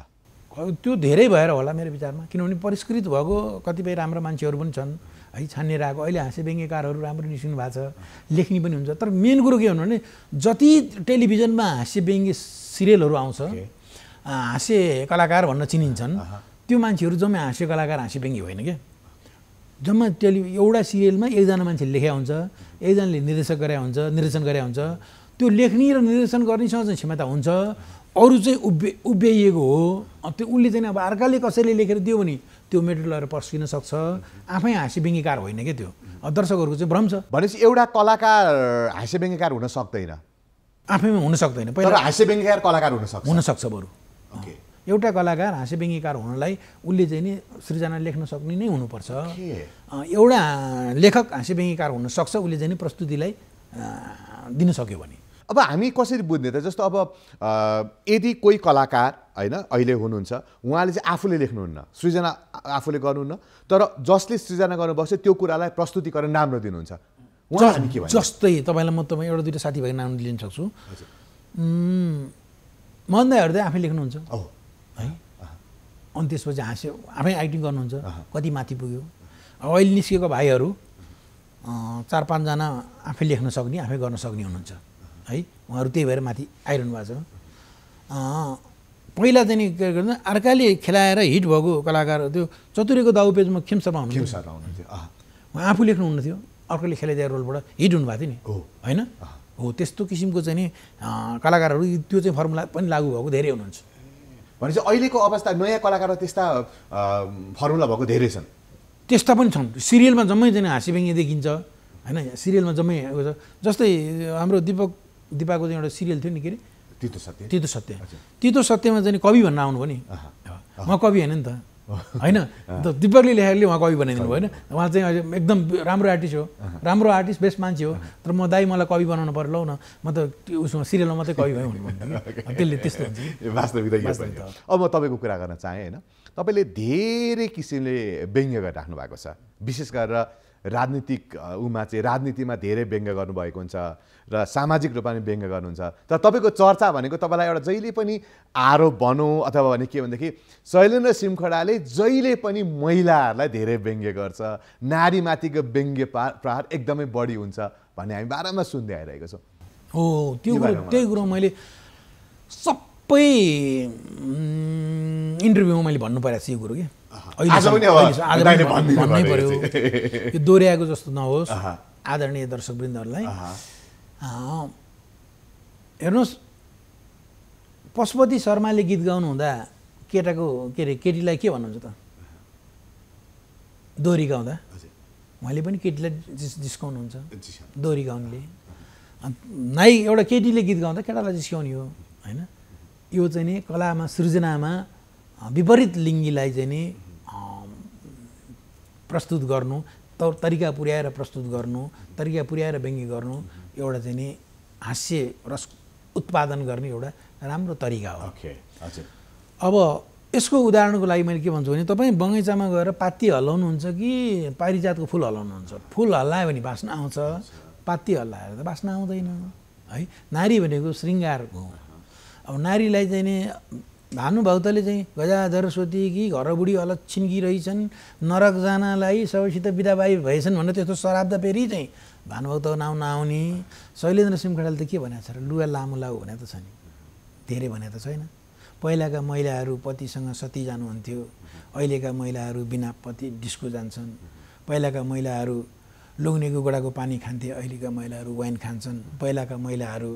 त्यो धेरै भएर होला मेरो विचारमा किनभने परिष्कृत भएको कतिपय राम्रो मान्छेहरू पनि छन् है छानिएर आएको अहिले हाँस्य व्यङ्ग्यकारहरू राम्रो निस्किनु भएको छ लेख्ने पनि हुन्छ तर मेन कुरो के हो भने जति टेलिभिजनमा हाँस्य व्यङ्ग्य सिरियलहरू आउँछ हाँस्य कलाकार भन्न चिनिन्छन् त्यो मान्छेहरू जम्मै हाँस्य कलाकार हाँस्य व्यङ्ग्य होइन के जम्मा एउटा सिरियलमा एकजना मान्छेले लेख्या हुन्छ एकजनाले निर्देशक गरे हुन्छ निर्देशन गरे हुन्छ त्यो लेख्ने र निर्देशन गर्नेसँग चाहिँ क्षमता हुन्छ अरू चाहिँ उभ्याइएको हो त्यो उसले चाहिँ अब अर्काले कसैले लेखेर दियो भने त्यो मेटेरियलहरू पस्किन सक्छ आफै हाँस्य व्यङ्ग्यकार होइन के त्यो दर्शकहरूको चाहिँ भ्रम छ भनेपछि एउटा कलाकार हाँस्य व्यङ्ग्यकार हुन सक्दैन आफैमा हुन सक्दैन पहिला हाँस्य व्यङ्ग्यकार कलाकार हुन सक्छ बरु ओके एउटा कलाकार हाँस्य व्यङ्ग्यकार हुनलाई उसले चाहिँ नि सृजना लेख्न सक्ने नै हुनुपर्छ एउटा लेखक हाँस्य व्यङ्ग्यकार हुन सक्छ उसले चाहिँ नि प्रस्तुतिलाई दिन सक्यो भने अब हामी कसरी बुझ्ने त जस्तो अब यदि कोही कलाकार हैन अहिले हुनुहुन्छ उहाँले चाहिँ आफूले लेख्नुहुन्न सृजना आफूले गर्नुहुन्न तर जसले सृजना गर्नुभयो त्यो कुरालाई प्रस्तुतिकरण राम्रो दिनुहुन्छ उहाँ हामी के भन्छ जस्तै तपाईलाई म एउटा दुईटा साथीभाइको नाम लिन सक्छु मन्दाईहरु चाहिँ आफै लेख्नुहुन्छ है अनि त्यसपछि हाँस्यो आफै एक्टिङ गर्नुहुन्छ कति माथि पुग्यो अब अहिले निस्केको भाइहरू 4-5 जना आफै लेख्न सक्ने आफै गर्न सक्ने हुनुहुन्छ है उहाँहरू त्यही भएर माथि आइरहनु भएको छ पहिला चाहिँ के गर्नु अर्काले खेलाएर हिट भएको कलाकार त्यो चतुरेको दाउ पेजमा खेम शर्मा हुनुहुन्थ्यो उहाँ आफू लेख्नुहुन्न थियो अर्कोले खेलाइदिए रोलबाट हिट हुनुभएको थियो नि होइन हो त्यस्तो किसिमको चाहिँ नि कलाकारहरू त्यो चाहिँ फर्मुला पनि लागू भएको धेरै हुनुहुन्छ भनेपछि अहिलेको अवस्था नयाँ कलाकार त्यस्ता फर्मुला भएको धेरै छन् त्यस्ता पनि छन् सिरियलमा जम्मै चाहिँ हाँसी व्यङ्ग्य देखिन्छ होइन सिरियलमा जम्मै जस्तै हाम्रो दिपाको चाहिँ एउटा सिरियल थियो नि के अरे तीतो सत्य तीतो सत्यमा चाहिँ कवि भन्न आउनु नि म कवि हैन नि त हैन दिपकले लेखेरले उहाँ कवि बनाइदिनु भयो हैन उहाँ चाहिँ एकदम राम्रो आर्टिस्ट बेस्ट मान्छे हो तर म दाइ मलाई कवि बनाउनु पर्यो लौ न म त उसमा सिरियलमा मात्रै कवि भए हुन्थ्यो त्यसले त्यस्तो हुन्छ वास्तविकता यो पनि अब म तपाईको कुरा गर्न चाहे हैन तपाईले धेरै किसिमले व्यङ्ग्य गरिराख्नु भएको छ विशेष गरेर राजनीतिक उमा चाहिँ राजनीतिमा धेरै व्यङ्ग्य गर्नुभएको हुन्छ र सामाजिक रूपमा पनि व्यङ्ग्य गर्नुहुन्छ तर तपाईको चर्चा भनेको तपाईलाई एउटा जहिले पनि आरोप भनौँ अथवा भने के भनेदेखि शैलेन्द्र सिमखडाले जहिले पनि महिलाहरूलाई धेरै व्यङ्ग्य गर्छ नारीमाथिको व्यङ्ग्य प्रहार एकदमै बढी हुन्छ भन्ने हामी बारम्बार सुन्दै आइरहेको छौँ हो त्यही कुरो मैले सबै इन्टरभ्यूमा मैले भन्नु परेको छु यो कुरो के भन्नै पर्यो यो दोहोऱ्याएको जस्तो नहोस् आदरणीय दर्शकवृन्दहरूलाई हेर्नुहोस् पशुपति शर्माले गीत गाउनु हुँदा केटाको के अरे केटीलाई के भन्नुहुन्छ त दोहोरी गाउँदा उहाँले पनि केटीलाई जिस्काउनुहुन्छ दोहोरी गाउनेले नाइ एउटा केटीले गीत गाउँदा केटालाई जिस्काउने हो होइन यो चाहिँ नि कलामा सृजनामा विपरीत लिङ्गीलाई चाहिँ नि प्रस्तुत गर्नु तरिका पुर्याएर प्रस्तुत गर्नु तरिका पुर्याएर व्यङ्ग्य गर्नु एउटा चाहिँ नि हास्य रस उत्पादन गर्ने एउटा राम्रो तरिका हो अब यसको उदाहरणको लागि मैले के भन्छु भने तपाईँ बगैँचामा गएर पाती हल्लाउनुहुन्छ कि पारिजातको फुल हल्लाउनुहुन्छ फुल हल्लायो भने बास्ना आउँछ पाती हल्लाएर त बास्ना आउँदैन है नारी भनेको शृङ्गारको हो अब नारीलाई चाहिँ नि भानुभक्तले चाहिँ गजाधर सोतीकी घरबुढी अलक्षिनकी रहिछन् नरक जानलाई सबैसित बिदाबाई भएछन् भनेर त्यस्तो श्राद्ध फेरि चाहिँ भानुभक्तको नाउँ नआउने। शैलेन्द्र सिमखडाले त के भनेको छ र लुगा लामो लाऊ भने त छ नि, धेरै भने त छैन। पहिलाका महिलाहरू पतिसँग सती जानुहुन्थ्यो, अहिलेका महिलाहरू बिना पति डिस्को जान्छन्। पहिलाका महिलाहरू लुग्नेको गोडाको पानी खान्थे, अहिलेका महिलाहरू वाइन खान्छन्। पहिलाका महिलाहरू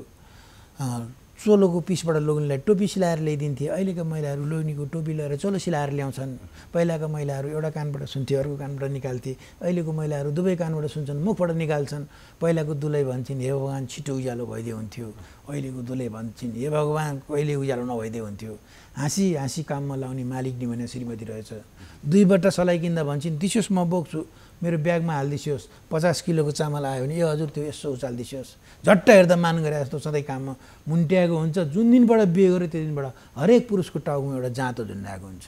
चोलोको पिसबाट लोग्नेलाई टोपी सिलाएर ल्याइदिन्थे, अहिलेका महिलाहरू लोग्नेको टोपी लगाएर चोलो सिलाएर ल्याउँछन्। पहिलाका महिलाहरू एउटा कानबाट सुन्थे अर्को कानबाट निकाल्थे, अहिलेको महिलाहरू दुवै कानबाट सुन्छन् मुखबाट निकाल्छन्। पहिलाको दुलै भन्छन् हे भगवान छिटो उज्यालो भइदिए हुन्थ्यो, अहिलेको दुलै भन्छन् हे भगवान कहिले उज्यालो नभइदिए हुन्थ्यो। हाँसी हाँसी काममा लाउने मालिकनी भने श्रीमती रहेछ। दुईबाट सलाई किन्दा भन्छन् दिसोस् म बोक्छु, मेरो ब्यागमा हालिदियोस्, 50 किलोको चामल आयो भने ए हजुर त्यो यसो उचालिदियोस्। झट्ट हेर्दा मान गरे जस्तो सधैँ काममा मुन्ट्याएको हुन्छ। जुन दिनबाट बिहे गर्यो त्यो दिनबाट हरेक पुरुषको टाउकोमा एउटा जाँतो झुन्डाएको हुन्छ।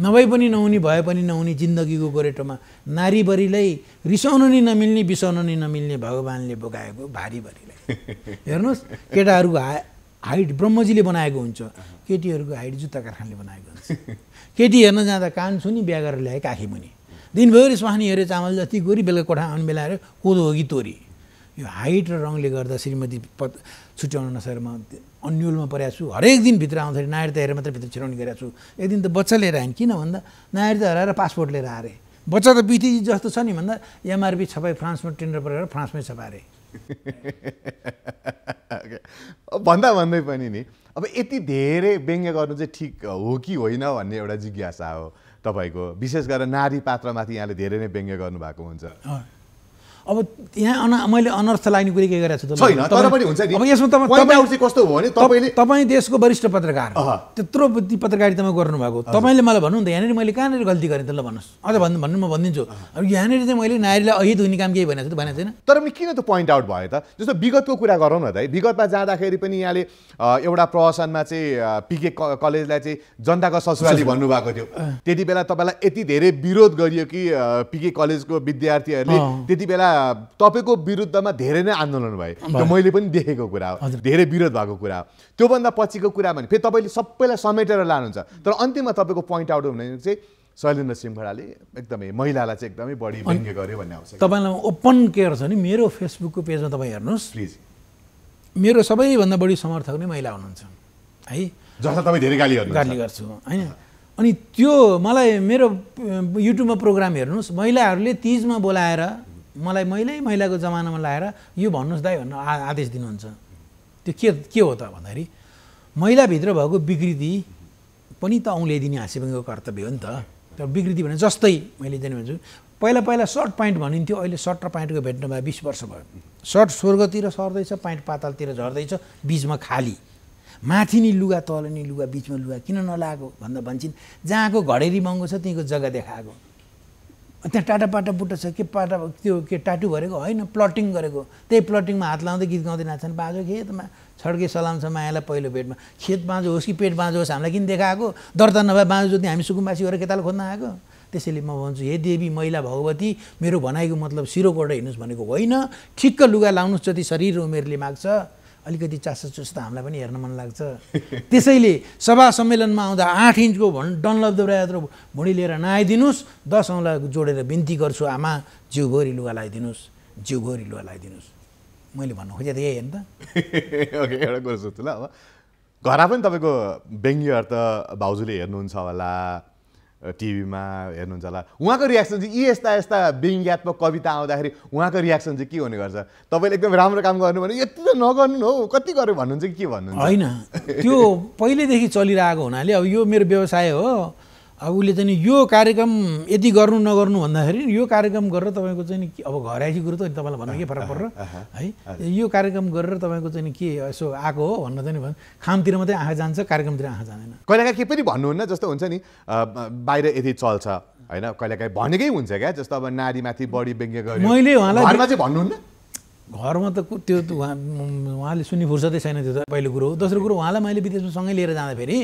नभए पनि नहुने भए पनि नहुने जिन्दगीको गोरेटोमा नारीभरिलाई रिसाउनु नै नमिल्ने बिसाउनु नै नमिल्ने भगवानले बोकाएको भारीभरिलाई। हेर्नुहोस् केटाहरूको हाइट ब्रह्मजीले बनाएको हुन्छ, केटीहरूको हाइट जुत्ता कारखानाले बनाएको हुन्छ। केटी हेर्न जाँदा कान छुनी बिहा गरेर ल्याएको आँखी मुनि, दिनभरि स्वाहानी हेऱ्यो चामल जति गोरी, बेलुका कोठा आउने बेला हेऱ्यो कोदो होगी तोरी। यो हाइट र रङले गर्दा श्रीमती पद छुट्याउन नसकेर म अन्यलमा परेको छु। हरेक दिन भित्र आउँदाखेरि नायरता हेरेर मात्रै भित्र छिराउने गरेको छु। एक दिन त बच्चा लिएर आएन, किन भन्दा नायरता हराएर पासपोर्ट लिएर आएर बच्चा त बिटी जस्तो छ नि भन्दा एमआरपी छपाई फ्रान्समा टेन्डर परेर फ्रान्समै छपाएरे भन्दा भन्दै पनि नि। अब यति धेरै व्यङ्ग्य गर्नु चाहिँ ठिक हो कि होइन भन्ने एउटा जिज्ञासा हो तपाईको, विशेष गरेर नारी पात्रमाथि यहाँले धेरै नै व्यङ्ग्य गर्नुभएको हुन्छ। अब यहाँ मैले अनर्थ लाग्ने कुरो के गरेको छु त? तपाईँ देशको वरिष्ठ पत्रकार, त्यत्रो पत्रकारितामा गर्नुभएको, तपाईँले मलाई भन्नु नि त यहाँनिर मैले कहाँनिर गल्ती गरेँ त, ल भन्नुहोस्। अझ भन्नु म भनिदिन्छु। अब यहाँनिर चाहिँ मैले नारीलाई अहित हुने काम केही भनेको छु त? भनेको छैन। तर पनि किन त पोइन्ट आउट भयो त? जस्तो विगतको कुरा गरौँ न त, विगतमा जाँदाखेरि पनि यहाँले एउटा प्रवासनमा चाहिँ पिके कलेजलाई चाहिँ जनताको ससुराली भन्नुभएको थियो। त्यति बेला तपाईँलाई यति धेरै विरोध गरियो कि पिके कलेजको विद्यार्थीहरूले त्यति बेला तपाईको विरुद्धमा धेरै नै आन्दोलन भए, मैले पनि देखेको कुरा हो, धेरै विरोध भएको कुरा हो। त्योभन्दा पछिको कुरा भने फेरि तपाईँले सबैलाई समेटेर लानुहुन्छ, तर अन्तिममा तपाईँको पोइन्ट आउट हुने चाहिँ शैलेन्द्र सिमखडाले एकदमै महिलालाई चाहिँ एकदमै बढी व्यङ्ग्य गर्यो भन्ने आउँछ। तपाईँलाई ओपन केयर छ नि, मेरो फेसबुकको पेजमा तपाईँ हेर्नुहोस् प्लिज, मेरो सबैभन्दा बढी समर्थक नै महिला हुनुहुन्छ है, जसलाई तपाईँ धेरै गाली गर्छु होइन। अनि त्यो मलाई मेरो युट्युबमा प्रोग्राम हेर्नुहोस्, महिलाहरूले 30मा बोलाएर मलाई महिलाको जमानामा लाएर यो भन्नुहोस् दाइ भन्नु आदेश दिनुहुन्छ। त्यो के हो त भन्दाखेरि महिलाभित्र भएको विकृति पनि त औँल्याइदिने हाँसीबङ्गको कर्तव्य हो नि त। तर विकृति भने जस्तै मैले जाने भन्छु, पहिला सर्ट प्यान्ट भनिन्थ्यो, अहिले सर्ट र प्यान्टको भेट्न भयो 20 वर्ष भयो। सर्ट स्वर्गतिर सर्दैछ, प्यान्ट पातालतिर झर्दैछ, बिचमा खाली, माथि नि लुगा तल नि लुगा बिचमा लुगा किन नलाएको भन्दा भन्छन् जहाँको घडेरी महँगो छ त्यहीँको जग्गा देखाएको। त्यहाँ टाटा पाटा बुट्टा छ के पाटा त्यो के टाटु भरेको होइन, प्लटिङ गरेको। त्यही प्लटिङमा हात लाउँदै गीत गाउँदै नाच्छन्, बाँझो खेतमा छड्के सलाम छ मायालाई पहिलो भेटमा। खेत बाँझो होस् कि पेट बाँझो होस् हामीलाई किन देखाएको? दर्ता नभए बाँझो जोत्ने हामी सुकुम्बासी गरेर केताल खोज्न आएको। त्यसैले म भन्छु हे देवी महिला भगवती, मेरो भनाइको मतलब सिरोकोबाट हिँड्नुहोस् भनेको होइन, ठिक्क लुगा लाउनुहोस् जति शरीर उमेरले माग्छ। अलिकति चासो चुस्ता हामीलाई पनि हेर्न मन लाग्छ। त्यसैले सभा सम्मेलनमा आउँदा 8 इन्चको डनलभ देउरा यात्रा भुँडी लिएर नआइदिनुहोस्, 10 औँला जोडेर बिन्ती गर्छु आमा जिउभरि लुगा लगाइदिनुहोस्, जिउभरि लुगा लगाइदिनुहोस्। मैले भन्नु खोजेको यही होइन त। एउटा कुरो सोध्छु ल, अब घरमा पनि तपाईँको व्यङ्ग्यहरू त भाउजूले हेर्नुहुन्छ होला, टिभीमा हेर्नुहुन्छ होला, उहाँको रियाक्सन चाहिँ यी यस्ता यस्ता व्यङ्ग्यात्मक कविता आउँदाखेरि उहाँको रियाक्सन चाहिँ के हुने गर्छ? तपाईँले एकदम राम्रो काम गर्नु भने यति त नगर्नु हो, कति गर्यो भन्नुहुन्छ कि के भन्नुहुन्छ? होइन, त्यो पहिल्यैदेखि चलिरहेको हुनाले अब यो मेरो व्यवसाय हो। अब उसले चाहिँ यो कार्यक्रम यति गर्नु नगर्नु भन्दाखेरि यो कार्यक्रम गरेर तपाईँको चाहिँ अब घर आएपछि कुरो त तपाईँलाई भन्नु के फरक पर्छ है, यो कार्यक्रम गरेर तपाईँको चाहिँ के यसो आएको हो भनेर चाहिँ भन् खामतिर मात्रै आँखा जान्छ, कार्यक्रमतिर आँखा जाँदैन। कहिलेकाहीँ के पनि भन्नुहुन्न, जस्तो हुन्छ नि बाहिर यति चल्छ होइन, कहिलेकाहीँ भनेकै हुन्छ क्या, जस्तो अब नारीमाथि बढी व्यङ्ग्य गर्यो मैले उहाँलाई भन्नुहुन्न। घरमा त त्यो उहाँले सुन्ने फुर्सदै छैन, त्यो त पहिलो कुरो हो। दोस्रो कुरो उहाँलाई मैले विदेशमा सँगै लिएर जाँदाखेरि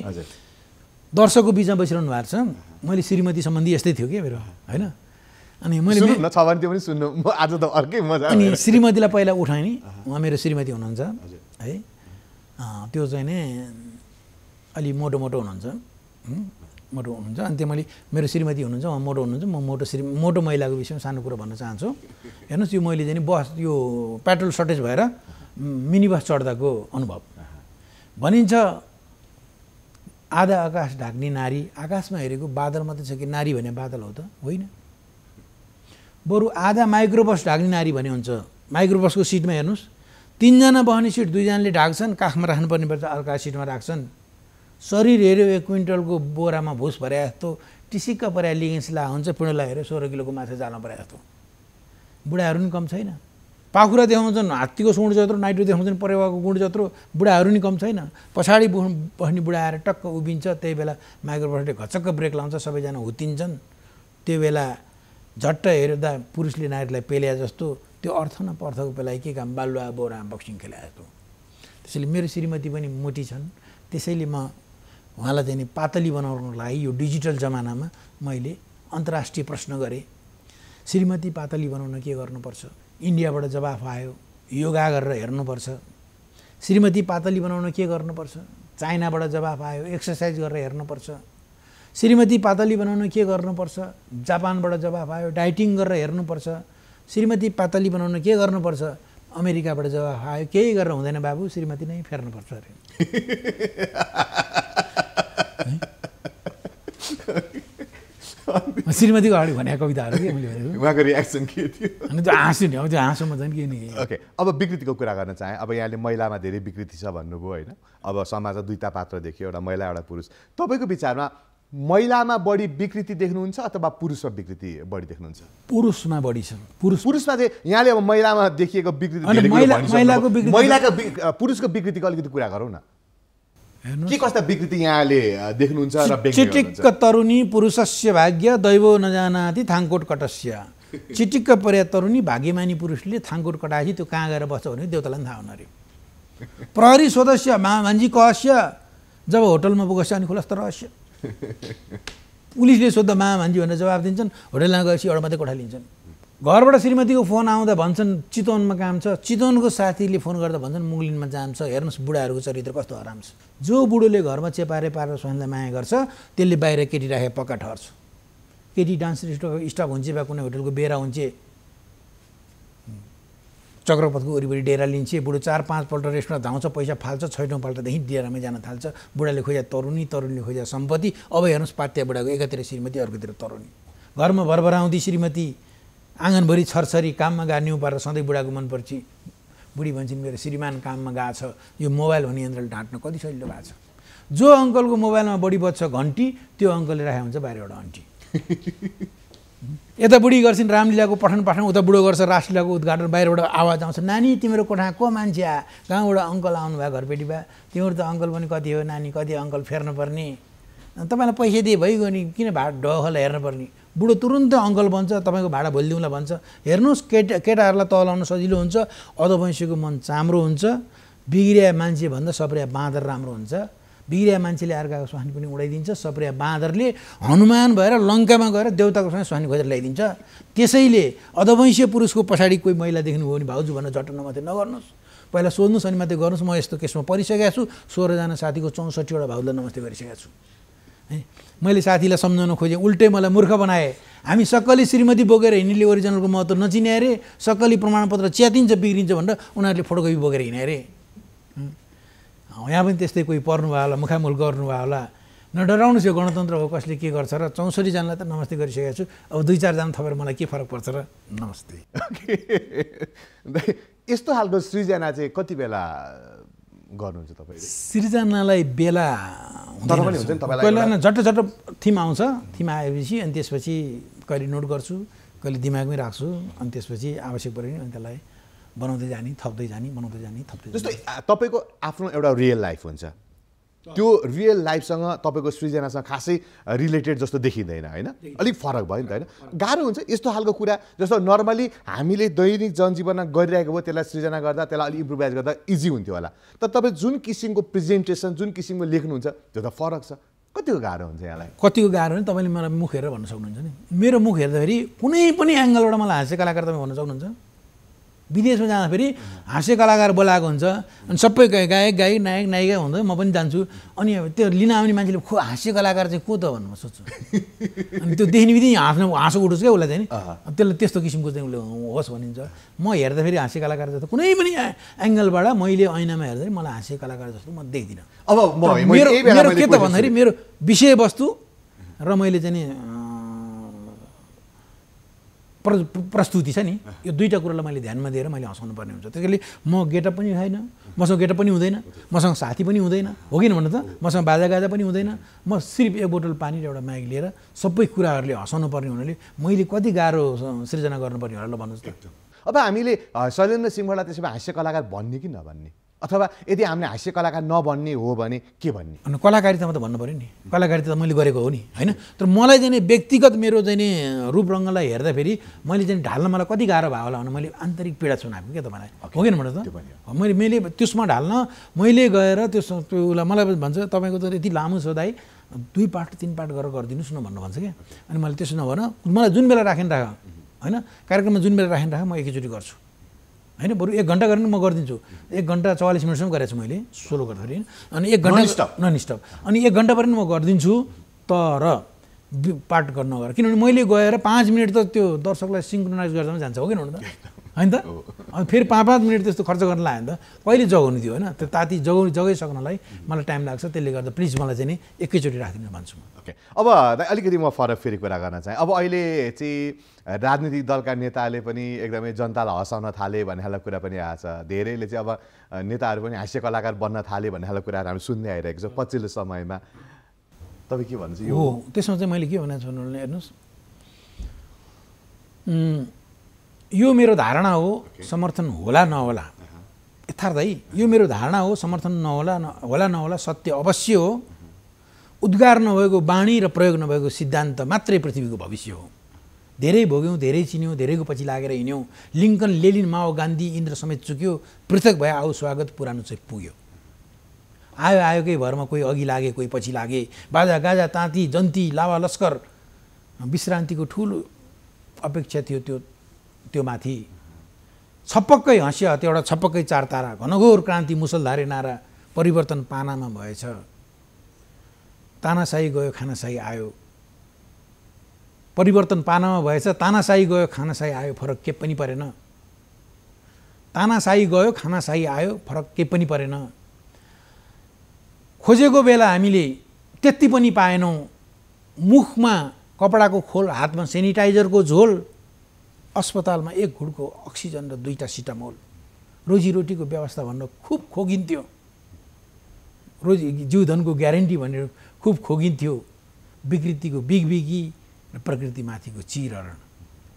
दर्शकको बिचमा बसिरहनु भएको छ, मैले श्रीमती सम्बन्धी यस्तै थियो कि मेरो होइन। अनि मैले अनि श्रीमतीलाई पहिला उठाएँ नि, उहाँ मेरो श्रीमती हुनुहुन्छ है, त्यो चाहिँ Ali moto hununcha मोटो हुनुहुन्छ अनि त्यसैले मेरो श्रीमती हुनुहुन्छ म मोटो हुनुहुन्छ म मोटो श्री मोटो महिलाको विषयमा सानो कुरा भन्न चाहन्छु हेर्नुस् यो मैले चाहिँ बस यो पेट्रोल शर्टेज भएर मिनी बस चढ्दाको अनुभव भनिन्छ आधा आकाश ढाक्ने नारी आकाशमा हेरेको बादल मात्र छ कि नारी भने बादल हो त होइन बरु आधा माइक्रो बस ढाक्ने नारी भने हुन्छ माइक्रो बसको सिटमा हेर्नुस् तीन जना बहनी सिट दुई जनाले ढाक्छन् काखमा राख्नु पर्ने पर्छ अर्का सिटमा राख्छन् शरीर हेऱ्यो एक क्विन्टलको बोरामा भुस भर्या जस्तो टिसिक्क पर्या लिगेन्स ला हुन्छ पिँडोला हेऱ्यो 16 किलोको माछा जालमा पर्या जस्तो बुढाहरू नि कम छैन पाखुरा देखाउँछन् हात्तीको सुँड जत्रो नाइटो देखाउँछन् परेवाको गुँड जत्रो बुढाहरू नि कम छैन पछाडी बस्ने बुढा आएर टक्क उभिन्छ त्यही बेला माइक्रोबसले घचक्क ब्रेक लाउँछ सबैजना हुत्तिन्छन् त्यो बेला झट्ट हेर्दा पुरुषले नारीलाई पेल्या जस्तो त्यो अर्थ न पर्थको बेला के काम बालुवा बोरा बक्सिङ खेला जस्तो त्यसैले मेरो श्रीमती पनि मोटी छन् त्यसैले म उहाँलाई चाहिँ पातली बनाउनको लागि यो डिजिटल जमानामा मैले अन्तर्राष्ट्रिय प्रश्न गरेँ श्रीमती पातली बनाउन के गर्नुपर्छ इन्डियाबाट जवाफ आयो योगा गरेर हेर्नुपर्छ श्रीमती पातली बनाउन के गर्नुपर्छ चाइनाबाट जवाफ आयो एक्सरसाइज गरेर हेर्नुपर्छ श्रीमती पातली बनाउन के गर्नुपर्छ जापानबाट जवाफ आयो डाइटिङ गरेर हेर्नुपर्छ श्रीमती पातली बनाउन के गर्नुपर्छ अमेरिकाबाट जवाफ आयो केही गरेर हुँदैन बाबु श्रीमती नै फेर्नुपर्छ अरे श्रीमतीको अगाडि भने कविताहरू के मैले भनेको उहाँको रियाक्सन के थियो अनि त्यो हाँस्यो नि अब त्यो हाँसोमा झन् के नि ओके अब विकृतिको कुरा गर्न चाहे अब यहाँले महिलामा धेरै विकृति छ भन्नुभयो होइन अब समाजमा दुईटा पात्र देखियो एउटा महिला एउटा पुरुष तपाईको विचारमा महिलामा बढी विकृति देख्नुहुन्छ अथवा पुरुषमा विकृति बढी देख्नुहुन्छ पुरुषमा बढी छ पुरुषमा चाहिँ यहाँले अब महिलामा देखिएको विकृति महिलाको पुरुषको विकृतिको अलिकति कुरा गरौँ न के कस्ता विकृति यहाँले देख्नुहुन्छ र चिटिक्क तरुणी पुरुषस्य भाग्य दैव नजानाति थाङकोट कटस्य चिटिक्क पर्या तरुणी भाग्यमानी पुरुषले थाङकोट कटाएपछि त्यो कहाँ गएर बस्छ भने देउतालाई पनि थाहा हुन अरे प्रहरी सदस्य मान्छे कहस्य जब होटलमा पुग्छ अनि खुलस्त रहस्य पुलिसले सोध्दा मान्छे भनेर जवाफ दिन्छन् होटलमा गएपछि एउटा मात्रै कोठा लिन्छन् घरबाट श्रीमतीको फोन आउँदा भन्छन् चितवनमा काम छ चितवनको साथीले फोन गर्दा भन्छन् मुगलिनमा जाम छ हेर्नुहोस् बुढाहरूको चरित्र कस्तो हराम छ जो बुढोले घरमा चेपारे पारेर स्वानलाई माया गर्छ त्यसले बाहिर केटी राखे पक्का ठर्छ केटी डान्स स्टप हुन्छ वा कुनै होटलको बेरा हुन्छ चक्रपथको वरिपरि डेरा लिन्छ बुढो 4-5 पल्ट रेस्टुरेन्ट धाउँछ पैसा फाल्छ 6औँ पल्टदेखि डेरामै जान थाल्छ बुढाले खोज्या तरुणी तरुणीले खोज्या सम्पत्ति अब हेर्नुहोस् पात्या बुढाको एकातिर श्रीमती अर्कोतिर तरुणी घरमा भरभराउँदी श्रीमती आँगनभरि छरछरी काममा गाड्नु पारेर सधैँ बुढाको मनपर्छ बुढी भन्छन् मेरो श्रीमान काममा गएको छ यो मोबाइल भन्ने यन्त्रले ढाँट्न कति सजिलो भएको छ जो अङ्कलको मोबाइलमा बढी बज्छ घन्टी त्यो अङ्कलले राखेको हुन्छ बाहिर एउटा घन्टी यता बुढी गर्छिन् रामलीलाको पठन पाठन उता बुढो गर्छ रासलीलाको उद्घाटन बाहिरबाट आवाज आउँछ नानी तिम्रो कोठा को मान्छे आ गाउँबाट अङ्कल आउनुभयो घरपेटी भए तिम्रो त अङ्कल पनि कति हो नानी कति अङ्कल फेर्नुपर्ने तपाईँलाई पैसा दिए भइगयो नि किन भाडा ढहल हेर्नुपर्ने बुढो तुरुन्तै अङ्कल भन्छ तपाईँको भाडा भोलि दिउँला भन्छ हेर्नुहोस् केटाहरूलाई तलाउन सजिलो हुन्छ अधवैंशीको मन चाम्रो हुन्छ बिग्रिया मान्छे भन्दा सप्रिया बाँदर राम्रो हुन्छ बिग्रिया मान्छेले अर्काको स्वास्नी पनि उडाइदिन्छ सप्रिया बाँदरले हनुमान भएर लङ्कामा गएर देउताको स्वास्नी खोजेर ल्याइदिन्छ त्यसैले अधवैंशी पुरुषको पछाडि कोही महिला देख्नुभयो भने भाउजू भनेर झट्ट मात्रै नगर्नुहोस् पहिला सोध्नुहोस् अनि मात्रै गर्नुहोस् म यस्तो केसमा परिसकेको छु 16जना साथीको 64वटा भाउजूलाई नमस्ते गरिसकेको छु मैले साथीलाई सम्झाउन खोजेँ उल्टै मलाई मूर्ख बनाए हामी सक्कली श्रीमती बोकेर हिँड्नेले ओरिजिनलको महत्त्व नचिने अरे सक्कली प्रमाणपत्र च्यातिन्छ बिग्रिन्छ भनेर उनीहरूले फोटोकपी बोकेर हिँडे अरे यहाँ पनि त्यस्तै कोही पर्नुभयो होला मुखामुख गर्नुभयो होला नडराउनुहोस् यो गणतन्त्र हो कसले के गर्छ र 64जनालाई त नमस्ते गरिसकेको छु अब 2-4जना थपेर मलाई के फरक पर्छ र नमस्ते यस्तो खालको सृजना चाहिँ कति बेला गर्नुहुन्छ तपाईले सृजनालाई बेला हुँदैन झट्ट थीम आउँछ थीम आएपछि अनि त्यसपछि कहिले नोट गर्छु कहिले दिमागमै राख्छु अनि त्यसपछि आवश्यक पऱ्यो अनि त्यसलाई बनाउँदै जाने थप्दै जाने बनाउँदै जाने थप्दै जाने जस्तै तपाईको आफ्नो एउटा रियल लाइफ हुन्छ त्यो रियल लाइफसँग तपाईको सृजनासँग खासै रिलेटेड जस्तो देखिँदैन होइन अलिक फरक भयो नि त होइन गाह्रो हुन्छ यस्तो खालको कुरा जस्तो नर्मली हामीले दैनिक जनजीवनमा गरिरहेको भयो त्यसलाई सृजना गर्दा त्यसलाई अलिक इम्प्रुभाइज गर्दा इजी हुन्थ्यो होला तर तपाईँ जुन किसिमको प्रेजेन्टेसन जुन किसिमको लेख्नुहुन्छ त्यो त फरक छ कतिको गाह्रो हुन्छ यहाँलाई कतिको गाह्रो भने तपाईँले मलाई मुख हेरेर भन्न सक्नुहुन्छ नि मेरो मुख हेर्दाखेरि कुनै पनि एङ्गलबाट मलाई हाँस्य कलाकार तपाईँ भन्न सक्नुहुन्छ विदेश में जाना फेरी हाँस्य कलाकार बोलाएको हुन्छ अनि सबै गायक गायक नायक नायिका हुँदै म पनि जान्छु अनि त्यो लिन आउने मान्छेले खो हाँस्य कलाकार चाहिँ को त भन्नु म सोच्छु अनि त्यो देख्ने बित्तिकै हाँस्न हाँसो उठोस् के उसलाई चाहिँ नि त्यसले त्यस्तो किसिमको चाहिँ उसले होस् भनिन्छ म हेर्दा फेरि हाँस्य कलाकार जस्तो कुनै पनि एंगलबाट मैले ऐनामा हेर्दै मलाई हाँस्य कलाकार जस्तो म देख्दिन अब म मेरो के त भन्दाखेरि मेरो विषय वस्तु र मैले चाहिँ नि प्रस्तुति छ नि यो दुईटा कुरालाई मैले ध्यानमा दिएर मैले हँसाउनु पर्ने हुन्छ त्यसैले म गेटअप पनि छैन मसँग गेटअप पनि हुँदैन मसँग साथी पनि हुँदैन हो किन भन्नु त मसँग बाजागाजा पनि हुँदैन म सिर्फ एक बोतल पानी र एउटा माइक लिएर सबै कुराहरूले हँसाउनु पर्ने हुनाले मैले कति गाह्रो सृजना गर्नुपर्ने होला भन्नुहोस् त अब हामीले शैलेन्द्र सिंहलाई त्यसैमा हास्य कलाकार भन्ने कि नभन्ने अथवा यदि हामीले हास्य कलाकार नबन्ने हो भने के भन्ने अनि कलाकारितामा त भन्नु पर्यो नि कलाकारिता त मैले गरेको हो नि हैन तर मलाई चाहिँ व्यक्तिगत मेरो चाहिँ नि रूप रंगलाई हेर्दा फेरि मैले चाहिँ ढाल्न मलाई कति गाह्रो भयो होला भने मैले आन्तरिक पीडा सुनाएको के त मलाई हो किन भन्नु त मैले मैले त्यसमा ढाल्न मैले गएर त्यो मलाई भन्छ तपाईको त यति लामो सदाई दुई पार्ट तीन पार्ट गरेर गर्दिनुस् न भन्नु भन्छ के अनि मैले त्यसो नभन मलाई जुन बेला राखेन राख हैन कार्यक्रममा जुन बेला राखेन राख म एकैचोटी गर्छु हैन बरु एक घंटा गरेर म गर्दिन्छु एक घंटा ४४ मिनेटसम्म गरेको छु मैले सोलो गर्दाखेरि अनि एक घंटा नन स्टप अनि एक घंटा पनि म गर्दिन्छु तर पार्ट गर्न नगर किनभने मैले गएर ५ मिनेट त त्यो दर्शकलाई सिन्क्रोनाइज गर्नमा जान्छ हो किन भन्नु त हैन त अनि फेरि ५-५ मिनेट त्यस्तो खर्च गर्न लाग्यो नि त पहिले जगाउनु थियो हैन त्यो ताती जगाइसक्नलाई मलाई टाइम लाग्छ त्यसले गर्दा प्लिज मलाई चाहिँ नि एकैचोटी राखिदिनु भन्छु म ओके अब अलिकति म फरक फेरि कुरा गर्न चाहे अब अहिले चाहिँ राजनीतिक दलका नेताले पनि एकदमै जनतालाई हँसाउन थाले भन्ने खालको कुरा पनि आएछ धेरैले चाहिँ अब नेताहरू पनि हास्य कलाकार बन्न थाले भन्ने खालको कुराहरू हामी सुन्दै आइरहेको छ पछिल्लो समयमा तपाईँ के भन्नुहुन्छ यो हो त्यसमा चाहिँ मैले के भन्न चाहन्छु भने हेर्नुस् यो मेरो धारणा हो समर्थन होला नहोला यथार्थ है यो मेरो धारणा हो समर्थन होला नहोला सत्य अवश्य हो उद्गार नभएको बाणी र प्रयोग नभएको सिद्धान्त मात्रै पृथ्वीको भविष्य हो धेरै भोग्यौं धेरै चिन्यौं धेरैको पछि लागेर हिँड्यौं Lincoln Lenin Mao Gandhi Indra समेत चुक्यो पृथक भए आऊ स्वागत पुरानो चाहिँ पुग्यो आयो आयोकै भरमा कोही अघि लागे कोही पछि लागे बाजा गाजा ताती जन्ती लावा लस्कर विश्रान्तिको ठूलो अपेक्षा थियो त्यो त्यो माथि छपक्कै हँस्या त्यो एउटा छपक्कै चार तारा घनघोर क्रान्ति मुसलधारे नारा परिवर्तन पानामा भएछ तानाशाही गयो खानाशाही आयो परिवर्तन पानामा भएछ तानाशाही गयो खानाशाही आयो फरक के पनि परेन तानाशाही गयो खानाशाही आयो फरक के पनि परेन खोजेको बेला हामीले त्यति पनि पाएनौं मुखमा कपडाको खोल हातमा सेनिटाइजरको झोल अस्पतालमा एक घुडको अक्सिजन र दुईटा सिटामोल रोजीरोटीको व्यवस्था भन्न खूब खोगिन्थ्यो रोजी जीवधनको ग्यारेन्टी भनेर खूब खोगिन्थ्यो विकृतिको बिगबिगी र प्रकृतिमाथिको चिरहरण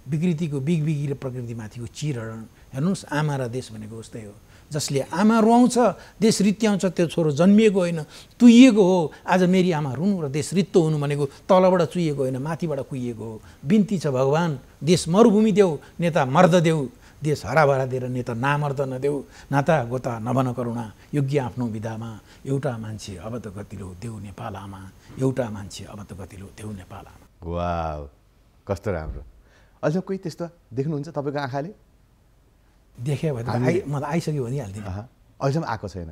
विकृतिको बिगबिगी र प्रकृतिमाथिको चिरहरण हेर्नुस् आमा र देश भनेको उस्तै हो जसले आमा रुवाउँछ देश रित्याउँछ त्यो छोरो जन्मिएको होइन तुइएको हो आज मेरी आमा रुनु र देश रित्तो हुनु भनेको तलबाट चुइएको होइन माथिबाट कुइएको हो बिन्ती छ भगवान देश मरुभूमि देऊ नेता मर्द देऊ देश हराभरा दिएर नेता नामर्द नदेऊ नाता गोता नभन करुणा योग्य आफ्नो विधामा एउटा मान्छे अब त गतिलो देऊ नेपाल आमा एउटा मान्छे अब त गतिलो देऊ नेपाल आमा वाह कस्तो राम्रो अझ कोही त्यस्तो देख्नुहुन्छ तपाईको आँखाले देखे भने म त आइसक्यो भनिहाल्दिनँ अहिलेसम्म आएको छैन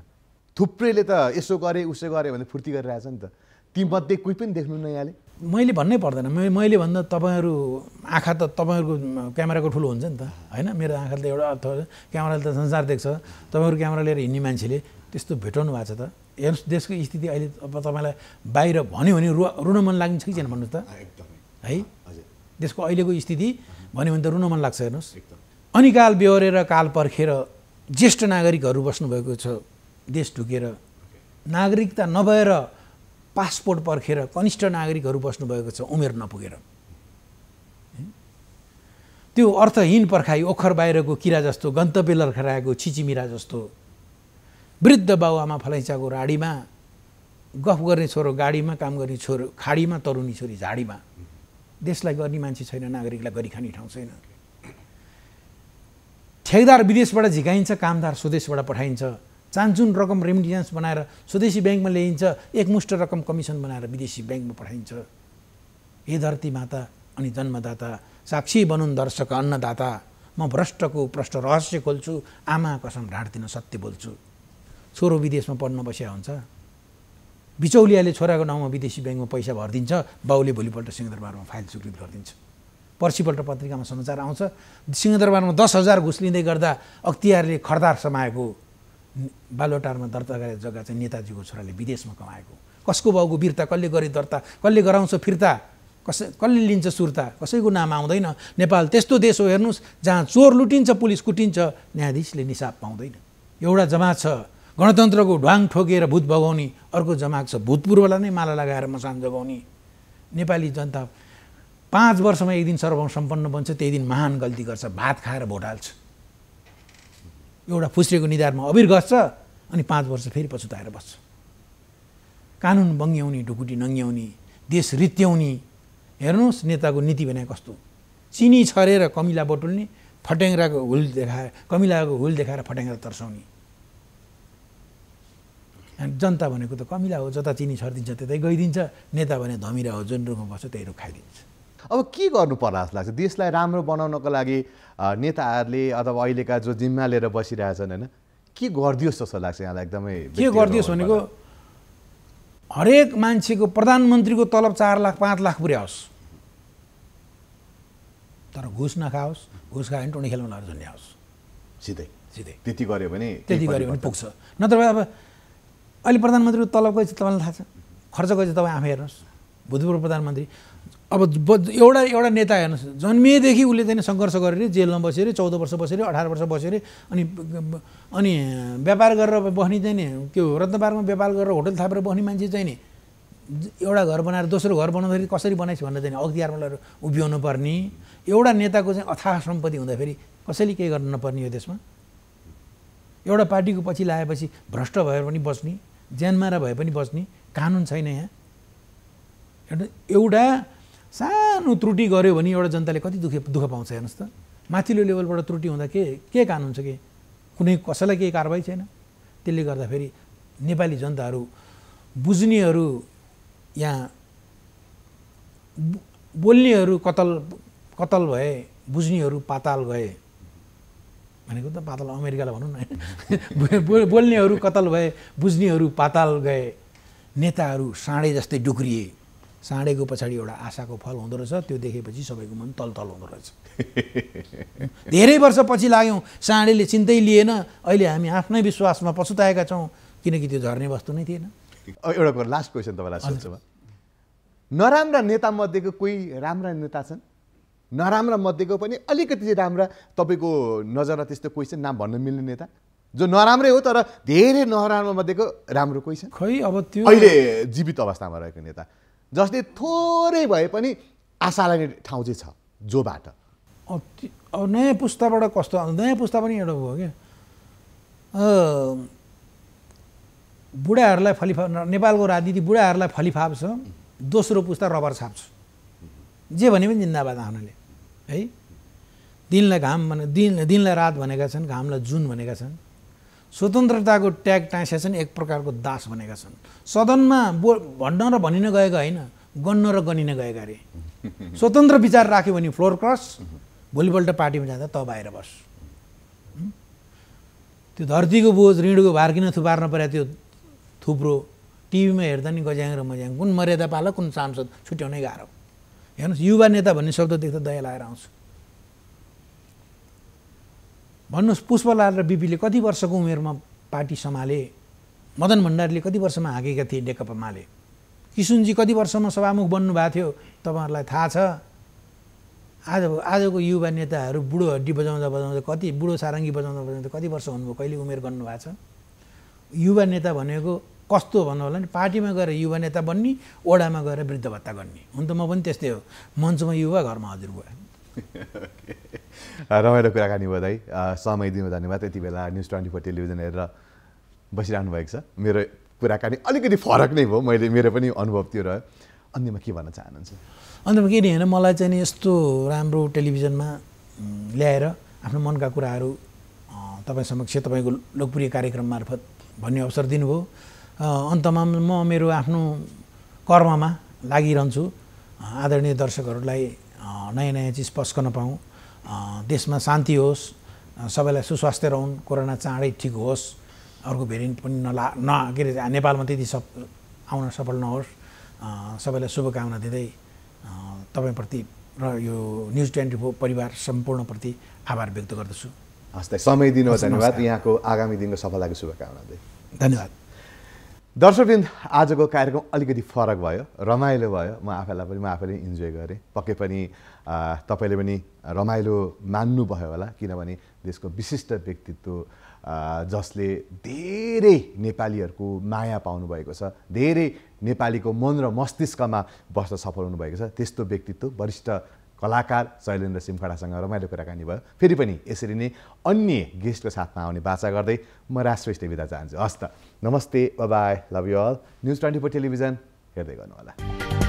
थुप्रैले त यसो गरे उसो गरे भने फुर्ती गरिरहेछ नि त तीमध्ये कोही पनि देख्नुहुन्न यहाँले मैले भन्नै पर्दैन मैले भन्दा तपाईँहरू आँखा त तपाईँहरूको क्यामेराको ठुलो हुन्छ नि त हैन मेरो आँखाले एउटा अर्थ क्यामेराले त संसार देख्छ तपाईँहरू क्यामेरा लिएर हिँड्ने मान्छेले त्यस्तो भेटाउनु भएको छ त हेर्नुहोस् देशको स्थिति अहिले अब तपाईँलाई बाहिर भन्यो भने रुन मन लाग्छ कि छैन भन्नुहोस् त एकदमै है देशको अहिलेको स्थिति भन्यो भने त रुन मन लाग्छ हेर्नुहोस् अनि काल बेहोरेर काल पर्खेर ज्येष्ठ नागरिकहरू बस्नुभएको छ देश ढुकेर नागरिकता नभएर पासपोर्ट पर्खेर कनिष्ठ नागरिकहरू बस्नुभएको छ उमेर नपुगेर त्यो अर्थहीन पर्खाइ ओखर बाहिरको किरा जस्तो गन्तव्य लर्खराएको छिचिमिरा जस्तो वृद्ध बाउआमा फलैँचाको राडीमा गफ गर्ने छोरो गाडीमा काम गर्ने छोरो खाडीमा तरुनी छोरी झाडीमा देशलाई गर्ने मान्छे छैन नागरिकलाई गरी खाने ठाउँ छैन ठेकदार विदेशबाट झिकाइन्छ कामदार स्वदेशबाट पठाइन्छ चान्चुन रकम रेमिटेन्स बनाएर स्वदेशी ब्याङ्कमा ल्याइन्छ एकमुष्ट रकम कमिसन बनाएर विदेशी ब्याङ्कमा पठाइन्छ हे धरती माता अनि जन्मदाता साक्षी बनुन् दर्शक अन्नदाता म भ्रष्टको भ्रष्ट रहस्य खोल्छु आमा कसम ढाड्दिन सत्य बोल्छु। छोरो विदेशमा पढ्न बस्या हुन्छ, बिचौलियाले छोराको नाउँमा विदेशी बैंकमा पैसा भर्दिन्छ, बाउले भोलिपल्ट सिंहदरबारमा फाइल स्वीकृत गरिदिन्छ, पर्सिपल्ट पत्रिकामा समाचार आउँछ सिंहदरबारमा 10,000 घुस लिँदै गर्दा अख्तियारले खरदार समाएको बालोटारमा दर्ता गरेको जग्गा चाहिँ नेताजीको छोराले विदेशमा कमाएको। कसको बाउको वीरता, कसले गरे दर्ता, कसले गराउँछ फिर्ता, कसले लिन्छ सुर्ता, कसैको नाम आउँदैन। नेपाल त्यस्तो देश हो हेर्नुस् जहाँ चोर लुटिन्छ, पुलिस कुटिन्छ, न्यायाधीशले निसाब पाउँदैन। एउटा जमात छ गणतन्त्रको ढ्वाङ ठोकेर भूत भगाउने, अर्को जमात छ भूतपूर्वलाई नै माला लगाएर मसान जगाउने। नेपाली जनता 5 वर्षमा एक दिन सर्वसम्पन्न बन्छ, त्यही दिन महान गल्ती गर्छ, भात खाएर भोट हाल्छ, एउटा फुस्रेको निधारमा अबिर गस्छ अनि 5 वर्ष फेरि पछुताएर बस्छ। कानुन बङ्ग्याउने, ढुकुटी नङ्ग्याउने, देश रित्याउने, हेर्नुस् नेताको नीति भने कस्तो। चिनी छरेर कमिला बटुल्ने, फटेङ्ग्राको हुल देखाएर कमिलाको हुल देखाएर फटेङ्ग्रा तर्साउने। जनता भनेको त कमिला हो, जता चिनी छरिदिन्छ त्यतै गइदिन्छ, नेता भने धमिरा हो, जुन रुखमा बस्छ त्यही रुख खाइदिन्छ। अब के गर्नु पर्ला जस्तो लाग्छ देशलाई राम्रो बनाउनको लागि? नेताहरूले अथवा अहिलेका जो जिम्मा लिएर बसिरहेछन् होइन, के गरिदियोस् जस्तो लाग्छ यहाँलाई? एकदमै के गरिदियोस् भनेको हरेक मान्छेको प्रधानमन्त्रीको तलब 4 लाख 5 लाख पुर्याओस्, तर घुस नखाओस्, घुस खायो भने टोनी खेलमा झुन्ड्याओस् सिधै सिधै। त्यति गऱ्यो भने पुग्छ, नत्र अब अहिले प्रधानमन्त्रीको तलब कति तपाईँलाई थाहा छ, खर्च कति तपाईँ आफै हेर्नुहोस्। भूतपूर्व प्रधानमन्त्री अब एउटा नेता हेर्नुहोस् जन्मिएदेखि उसले चाहिँ सङ्घर्ष गरेर जेलमा बसेर 14 वर्ष बसेर 18 वर्ष बसेर अनि व्यापार गरेर बस्ने चाहिँ नि त्यो रत्नपारमा व्यापार गरेर होटल थापेर बस्ने मान्छे चाहिँ नि एउटा घर बनाएर दोस्रो घर बनाउँदाखेरि कसरी बनाइस् भनेर चाहिँ अख्तियारमा लगेर उभिउनु पर्ने। एउटा नेताको चाहिँ अथाह सम्पत्ति हुँदाखेरि कसैले केही गर्न नपर्ने यो देशमा। एउटा पार्टीको पछि लागेपछि भ्रष्ट भएर पनि बस्ने, ज्यानमारा भए पनि बस्ने, कानुन छैन यहाँ। एउटा सानो त्रुटि गर्यो भने एउटा जनताले कति दुःख पाउँछ हेर्नुहोस् त। माथिल्लो लेभलबाट त्रुटि हुँदा के कानुन छ, के कुनै कसैलाई केही कारवाही छैन। त्यसले गर्दाखेरि नेपाली जनताहरू बुझ्नेहरू यहाँ, बोल्नेहरू कतल कतल भए, बुझ्नेहरू पाताल गए भनेको त पाताल अमेरिकालाई भनौँ न बोल्नेहरू कतल भए, बुझ्नेहरू पाताल गए। नेताहरू साँडे जस्तै डुक्रिए, साँडेको पछाडि एउटा आशाको फल हुँदो रहेछ, त्यो देखेपछि सबैको मन तलतल हुँदो रहेछ। धेरै वर्षपछि लाग्यौँ, साँडेले चिन्तै लिएन, अहिले हामी आफ्नै विश्वासमा पछुताएका छौँ, किनकि त्यो झर्ने वस्तु नै थिएन। एउटा कुरा लास्ट क्वेसन तपाईँलाई सोध्छु म, नराम्रा नेतामध्येको कोही राम्रा नेता छन्? नराम्रा मध्येको पनि अलिकति चाहिँ राम्रा तपाईँको नजरमा त्यस्तो कोही चाहिँ नाम भन्न मिल्ने नेता जो नराम्रै हो तर धेरै नराम्रो मध्येको राम्रो कोही छ? खै अब त्यो अहिले जीवित अवस्थामा रहेको नेता जसले थोरै भए पनि आशा लाग्ने ठाउँ चाहिँ छ, जोबाट। अब नयाँ पुस्ताबाट कस्तो, नयाँ पुस्ता पनि एउटा भयो क्या, बुढाहरूलाई फलिफाप, नेपालको राजनीति बुढाहरूलाई फलिफाप छ, दोस्रो पुस्ता रबर छाप्छ, जे भने पनि जिन्दाबाद आउनाले है। दिनलाई घाम भने दिनलाई रात भनेका छन्, घामलाई जुन भनेका छन्, स्वतन्त्रताको ट्याग टाँसेका छन्, एक प्रकारको दास भनेका छन्। सदनमा भन्न र भनिन गएका होइन, गन्न र गनिन गएका अरे। स्वतन्त्र विचार राख्यो भने फ्लोर क्रस, भोलिपल्ट पार्टीमा जाँदा त बाहिर बस। त्यो धरतीको बोझ ऋणको भार किन थुपार्न पर्यो त्यो थुप्रो, टिभीमा हेर्दा नि गज्याङ र मज्याङ, कुन मर्यादा पाल कुन सांसद छुट्याउनै गाह्रो। हेर्नुहोस् युवा नेता भन्ने शब्द देख्दा दया लागेर आउँछ। भन्नुहोस् पुष्पलाल र बिपीले कति वर्षको उमेरमा पार्टी सम्हाले, मदन भण्डारीले कति वर्षमा हाँकेका थिए नेकपामाले, किशुनजी कति वर्षमा सभामुख बन्नुभएको थियो तपाईँहरूलाई थाहा छ। आजको युवा नेताहरू बुढो हड्डी बजाउँदा बजाउँदा कति, बुढो सारङ्गी बजाउँदा बजाउँदा कति वर्ष हुनुभयो, कहिले उमेर गर्नुभएको छ। युवा नेता भनेको कस्तो भन्नु होला नि, पार्टीमा गएर युवा नेता बन्ने, ओडामा गएर वृद्ध भत्ता गर्ने। हुन त म पनि त्यस्तै हो, मञ्चमा युवा, घरमा हजुर गयो। रमाइलो कुराकानी भयो दाइ, समय दिनु धन्यवाद। यति बेला न्युज 24 टेलिभिजन हेरेर बसिरहनु भएको छ। मेरो कुराकानी अलिकति फरक नै भयो, मेरो पनि अनुभव त्यो रह्यो। अन्त्यमा के भन्न चाहनुहुन्छ? अन्त्यमा के होइन, मलाई चाहिँ यस्तो राम्रो टेलिभिजनमा ल्याएर आफ्नो मनका कुराहरू तपाईँ समक्ष तपाईँको लोकप्रिय कार्यक्रम मार्फत भन्ने अवसर दिनुभयो। अन्तमा म मेरो आफ्नो कर्ममा लागिरहन्छु। आदरणीय दर्शकहरूलाई नयाँ चिज पस्कन पाऊँ, देशमा शान्ति होस्, सबैलाई सुस्वास्थ्य रहौं, कोरोना चाँडै ठीक होस्, अर्को भेरिएन्ट पनि नआके नेपालमा त्यति सब आउन सफल नहोस्, सबैलाई शुभकामना दिँदै तपाईप्रति र यो न्यूज 24 परिवार सम्पूर्णप्रति आभार व्यक्त गर्दछु। हस्ते समय दिनुभयो, धन्यवाद। यहाँको आगामी दिनको सफलताको शुभकामना दिँदै धन्यवाद। दर्शकवृन्द, आजको कार्यक्रम अलिकति फरक भयो, रमाइलो भयो, म आफैले इन्जोय गरेँ। पक्कै पनि तपाईले पनि रमाइलो मान्नुभयो होला, किनभने देशको विशिष्ट व्यक्तित्व जसले धेरै नेपालीहरूको माया पाउनु भएको छ, धेरै नेपालीको मन र मस्तिष्कमा बस्न सफल हुनु भएको छ, त्यस्तो व्यक्तित्व वरिष्ठ कलाकार शैलेन्द्र सिमखडासँग रमाइलो कुराकानी भयो। फेरि पनि यसरी नै अन्य गेस्टको साथमा आउने बाचा गर्दै म राष्ट्रियले बिदा चाहन्छु। हस्त, नमस्ते, bye, love you all. न्यूज 24 television हेर्दै गर्नु होला।